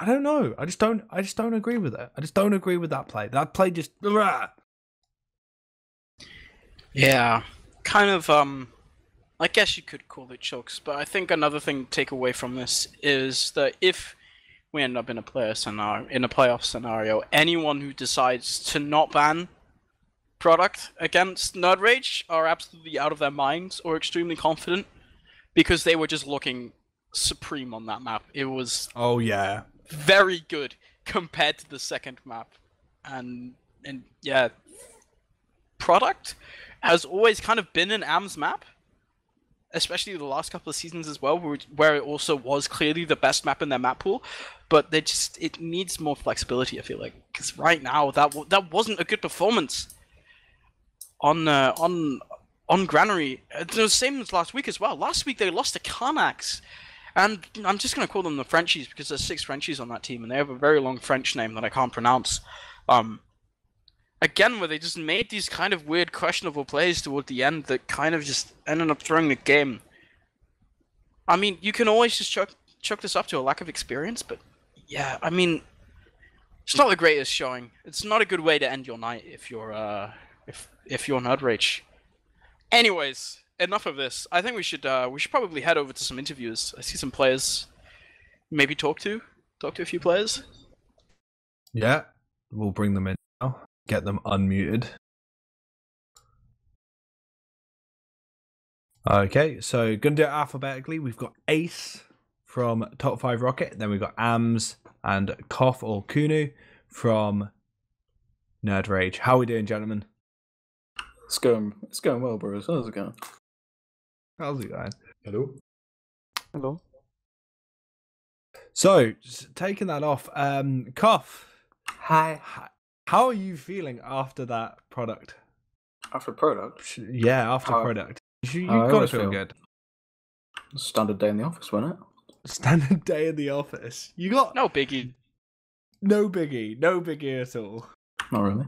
I don't know. I just don't. I just don't agree with it. I just don't agree with that play. That play just. Rah. Yeah, kind of. Um, I guess you could call it chokes, but I think another thing to take away from this is that if we end up in a player scenario, in a playoff scenario, anyone who decides to not ban product against NerdRage are absolutely out of their minds or extremely confident, because they were just looking supreme on that map. It was. Oh yeah. Very good compared to the second map, and and yeah, product has always kind of been an A M S map, especially the last couple of seasons as well, where, where it also was clearly the best map in their map pool, but they just, it needs more flexibility, I feel like, because right now that w that wasn't a good performance on uh, on on Granary. It's the same as last week as well. Last week they lost to Karnax. And I'm just going to call them the Frenchies, because there's six Frenchies on that team, and they have a very long French name that I can't pronounce. Um, again, where they just made these kind of weird, questionable plays toward the end that kind of just ended up throwing the game. I mean, you can always just chuck, chuck this up to a lack of experience, but yeah, I mean, it's not the greatest showing. It's not a good way to end your night if you're, uh, if, if you're NerdRage. Anyways... Enough of this. I think we should uh, we should probably head over to some interviews. I see some players, maybe talk to talk to a few players. Yeah, we'll bring them in now. Get them unmuted. Okay, so gonna do it alphabetically. We've got Ace from Top five Rocket. Then we've got Ams and Koff or Kunu from NerdRage. How are we doing, gentlemen? It's going it's going well, bro. How's it going? How's it going? Hello. Hello. So, just taking that off, um, Koff. Hi. Hi. How are you feeling after that product? After product? Yeah, after how, product. You, you've got to feel, feel good. Standard day in the office, wasn't it? Standard day in the office. You got... No biggie. No biggie. No biggie at all. Not really.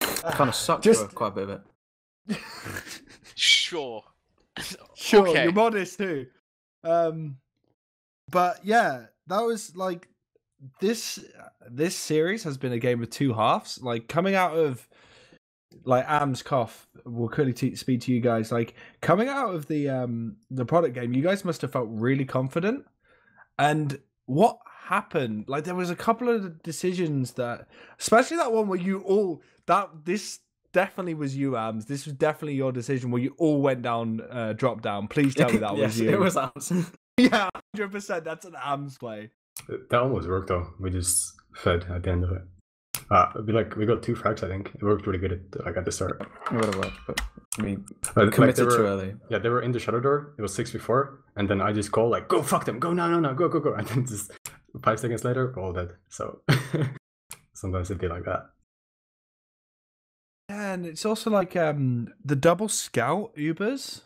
Uh, kind of sucked just... quite a bit of it. Sure. Sure, okay. You're modest too. Um, but yeah, that was like, this this series has been a game of two halves. Like, coming out of, like, Ams, Koff, we'll quickly speak to you guys. Like, coming out of the um the product game, you guys must have felt really confident. And what happened? Like, there was a couple of decisions that, especially that one where you all, that this definitely was you, Ams. This was definitely your decision where you all went down, uh, drop down. Please tell me that yes, was you. It was Ams. Yeah, one hundred percent. That's an Ams play. That almost worked though. We just fed at the end of it. Uh, we like we got two frags. I think it worked really good at like at the start. It would have worked, but we like, committed like were, too early. Yeah, they were in the shadow door. It was six before, and then I just call like, "Go fuck them! Go no no no! Go go go!" And then just five seconds later, we're all dead. So sometimes it'd be like that. Yeah, and it's also like um, the double scout Ubers.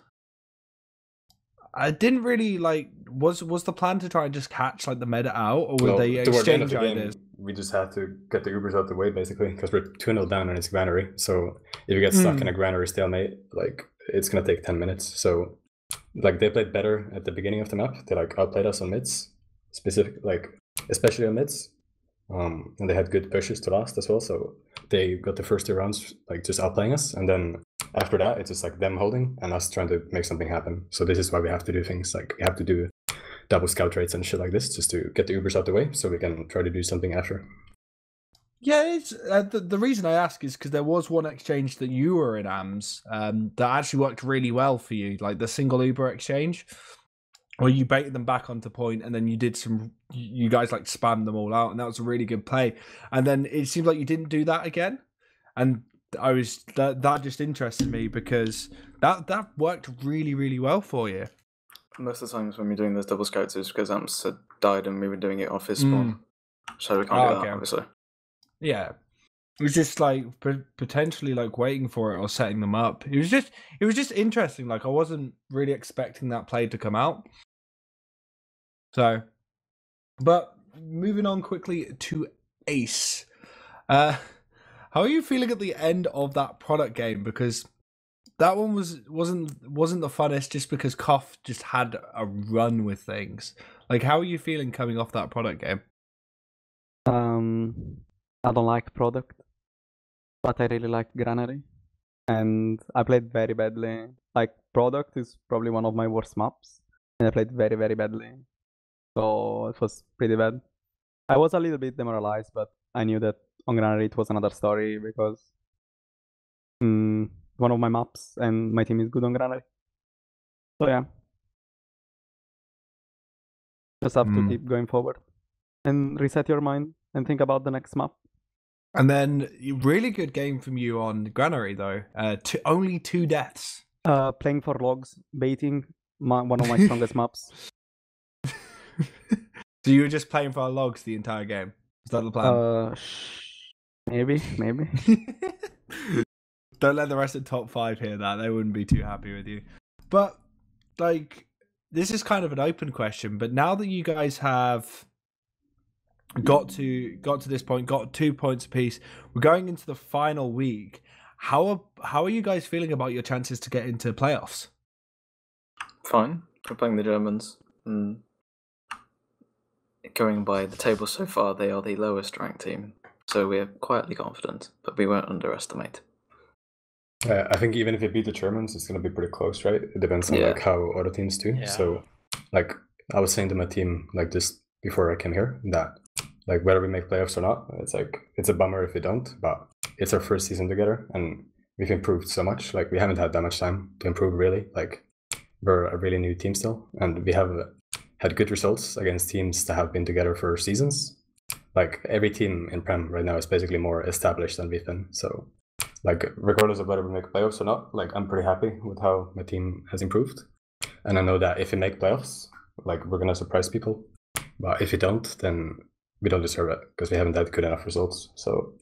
I didn't really like. Was was the plan to try and just catch like the meta out, or would well, they exchange the ideas? Game, we just had to get the Ubers out the way basically because we're two nil down and it's Granary. So if you get stuck mm. in a Granary stalemate, like it's gonna take ten minutes. So like they played better at the beginning of the map. They like outplayed us on mids, specific like especially on mids. Um, and they had good pushes to last as well, so they got the first two rounds like just outplaying us, and then after that it's just like them holding and us trying to make something happen. So this is why we have to do things like we have to do double scout rates and shit like this, just to get the Ubers out the way so we can try to do something after. Yeah, it's, uh, the, the reason I ask is because there was one exchange that you were in A M S um, that actually worked really well for you, like the single Uber exchange, where you baited them back onto point and then you did some, you guys like spammed them all out, and that was a really good play. And then it seemed like you didn't do that again. And I was, that, that just interested me because that, that worked really, really well for you. Most of the times when we're doing those double scouts, it's because A M S had died and we were doing it off his spawn. Mm. So we can't oh, do that, okay. obviously. Yeah, it was just like potentially like waiting for it or setting them up. It was just, it was just interesting. Like I wasn't really expecting that play to come out. So, but moving on quickly to Ace. Uh, how are you feeling at the end of that product game? Because that one was wasn't wasn't the funnest, just because Koff just had a run with things. Like, how are you feeling coming off that product game? Um. I don't like product, but I really like Granary, and I played very badly. Like, product is probably one of my worst maps, and I played very, very badly, so it was pretty bad. I was a little bit demoralized, but I knew that on Granary it was another story, because um, one of my maps, and my team is good on Granary. So yeah, just have mm. to keep going forward, and reset your mind, and think about the next map. And then, really good game from you on Granary, though. Uh, two, only two deaths. Uh, playing for logs, baiting, my, one of my strongest maps. So you were just playing for logs the entire game? Is that the plan? Uh, maybe, maybe. Don't let the rest of top five hear that. They wouldn't be too happy with you. But, like, this is kind of an open question, but now that you guys have... Got to got to this point, got two points apiece. We're going into the final week. How are how are you guys feeling about your chances to get into playoffs? Fine. We're playing the Germans. Mm. Going by the table so far, they are the lowest ranked team, so we're quietly confident, but we won't underestimate. Uh, I think even if we beat the Germans, it's going to be pretty close, right? It depends on yeah. like how other teams do. Yeah. So, like I was saying to my team, like this before I came here, that. Like, whether we make playoffs or not, it's like, it's a bummer if we don't, but it's our first season together and we've improved so much. Like, we haven't had that much time to improve, really. Like, we're a really new team still, and we have had good results against teams that have been together for seasons. Like, every team in Prem right now is basically more established than we've been. So, like, regardless of whether we make playoffs or not, like, I'm pretty happy with how my team has improved. And I know that if we make playoffs, like, we're going to surprise people. But if we don't, then... we don't deserve it because we haven't had good enough results. So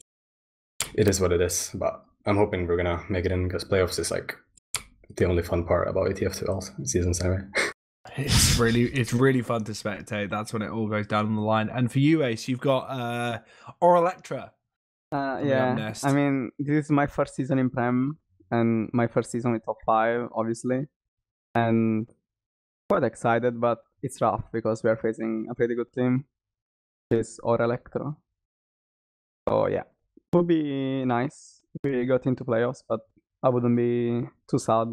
it is what it is. But I'm hoping we're gonna make it in because playoffs is like the only fun part about E T F two L seasons anyway. It's really, it's really fun to spectate. That's when it all goes down on the line. And for you, Ace, you've got uh, Aura Electra. Uh, yeah. I mean, this is my first season in Prem and my first season with top five, obviously, and quite excited. But it's rough because we are facing a pretty good team. This Aura Electra. So yeah, it would be nice if we got into playoffs, but I wouldn't be too sad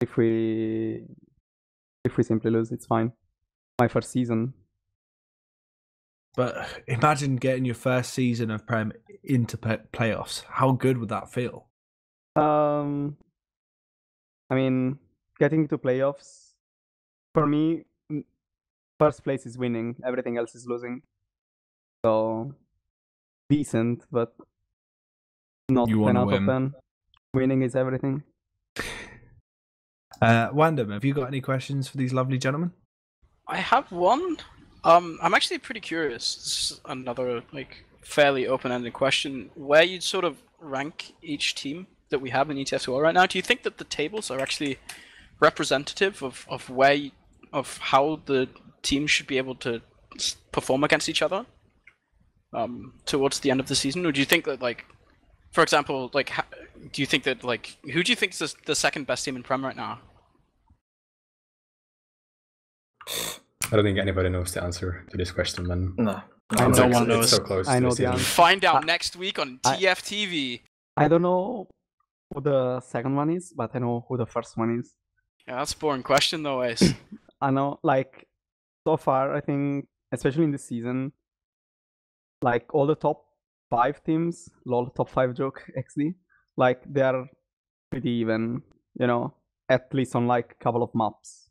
if we if we simply lose. It's fine. My first season. But imagine getting your first season of Prem into play playoffs. How good would that feel? Um, I mean, getting to playoffs for me. First place is winning, everything else is losing. So, decent, but not ten out of ten. Winning is everything. Uh, Wandam, have you got any questions for these lovely gentlemen? I have one. Um, I'm actually pretty curious. This is another like fairly open-ended question. Where you'd sort of rank each team that we have in E T F two L right now, do you think that the tables are actually representative of, of where you, of how the teams should be able to perform against each other um, towards the end of the season? Or do you think that, like, for example, like ha do you think that, like, who do you think is the second best team in Prem right now? I don't think anybody knows the answer to this question, man. No. No, no one knows. It's so close. I know the answer. Find out next week on T F T V. I don't know who the second one is, but I know who the first one is. Yeah, that's a boring question though, Ace. I know, like, so far, I think, especially in this season, like, all the top five teams, lol, top five joke, X D, like, they are pretty even, you know, at least on, like, a couple of maps.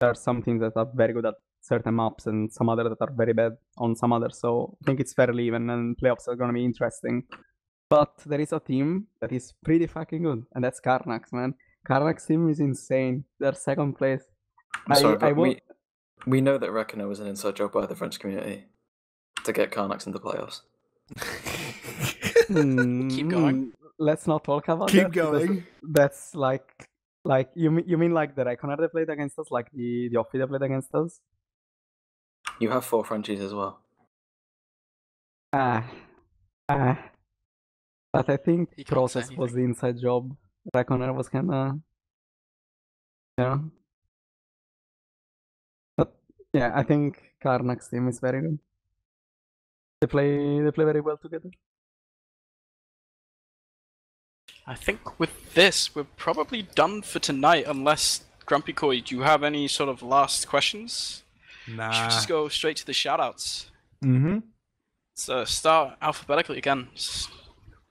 There are some teams that are very good at certain maps and some other that are very bad on some others, so I think it's fairly even and playoffs are gonna be interesting. But there is a team that is pretty fucking good, and that's Karnax, man. Karnax team is insane. They're second place. Sorry, I, I we, we know that Reckoner was an inside job by the French community to get Karnax into playoffs. mm, Keep going. Let's not talk about Keep that. Keep going. That's like, like you mean you mean like the Reckoner they played against us, like the the Offie they played against us. You have four Frenchies as well. Ah, ah. But I think Process was the inside job. Reckoner was kind of, you know. But yeah, I think Karnax team is very good. They play, they play very well together. I think with this, we're probably done for tonight, unless, Grumpy Koi, do you have any sort of last questions? Nah. Should we just go straight to the shoutouts? Mm-hmm. So start alphabetically again.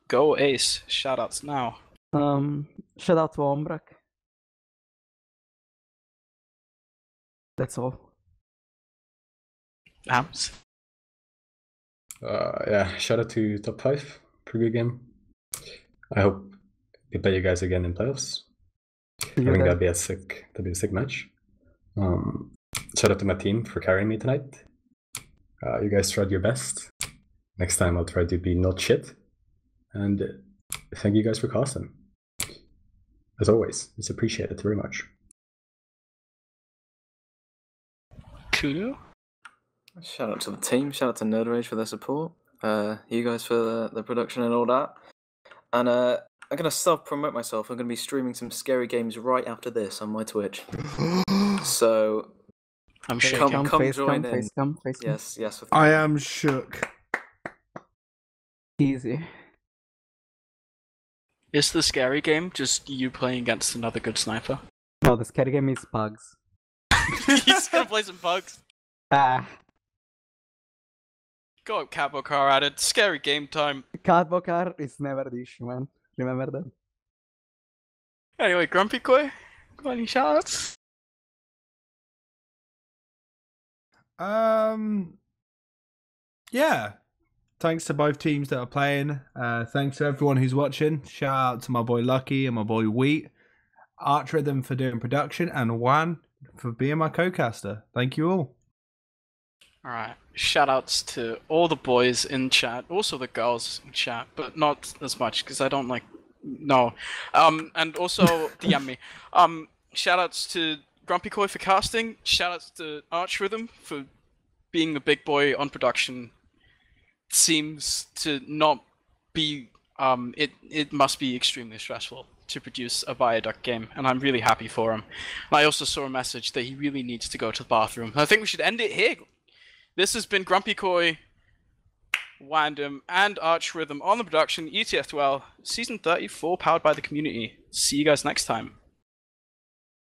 Go Ace, shoutouts now. Um, shout out to Ombrak. That's all. Ams? Uh, yeah, shout out to Top five. Pretty good game. I hope we play you guys again in playoffs. You I think that'd be, a sick, that'd be a sick match. Um, shout out to my team for carrying me tonight. Uh, you guys tried your best. Next time I'll try to be not shit. And thank you guys for casting. As always, it's appreciated very much. Kunu? Shout out to the team, shout out to NerdRage for their support, uh, you guys for the, the production and all that. And uh, I'm going to self-promote myself, I'm going to be streaming some scary games right after this on my Twitch. So, I'm sure come, come, come face, join come, in. Face, come, face, yes, yes. With I am shook. Easy. Is the scary game just you playing against another good sniper? No, the scary game is bugs. He's gonna play some bugs. Ah. Go up, Catboycar at it. Scary game time. Catboycar is never the issue, man. Remember that. Anyway, Grumpy Koi, got any shoutouts? Um. Yeah. Thanks to both teams that are playing. Uh, thanks to everyone who's watching. Shout out to my boy Lucky and my boy Wheat. Art Rhythm for doing production and Wan for being my co-caster. Thank you all. Alright, shout outs to all the boys in chat, also the girls in chat, but not as much because I don't like... No. Um, and also, D M me. Um, shout outs to Grumpy Koi for casting. Shout outs to Arch Rhythm for being the big boy on production. Seems to not be um it it must be extremely stressful to produce a Viaduct game, and I'm really happy for him. And I also saw a message that he really needs to go to the bathroom. I think we should end it here. This has been Grumpy Koi, Wandom, and Arch Rhythm on the production, E T F two L season thirty-four, powered by the community. See you guys next time.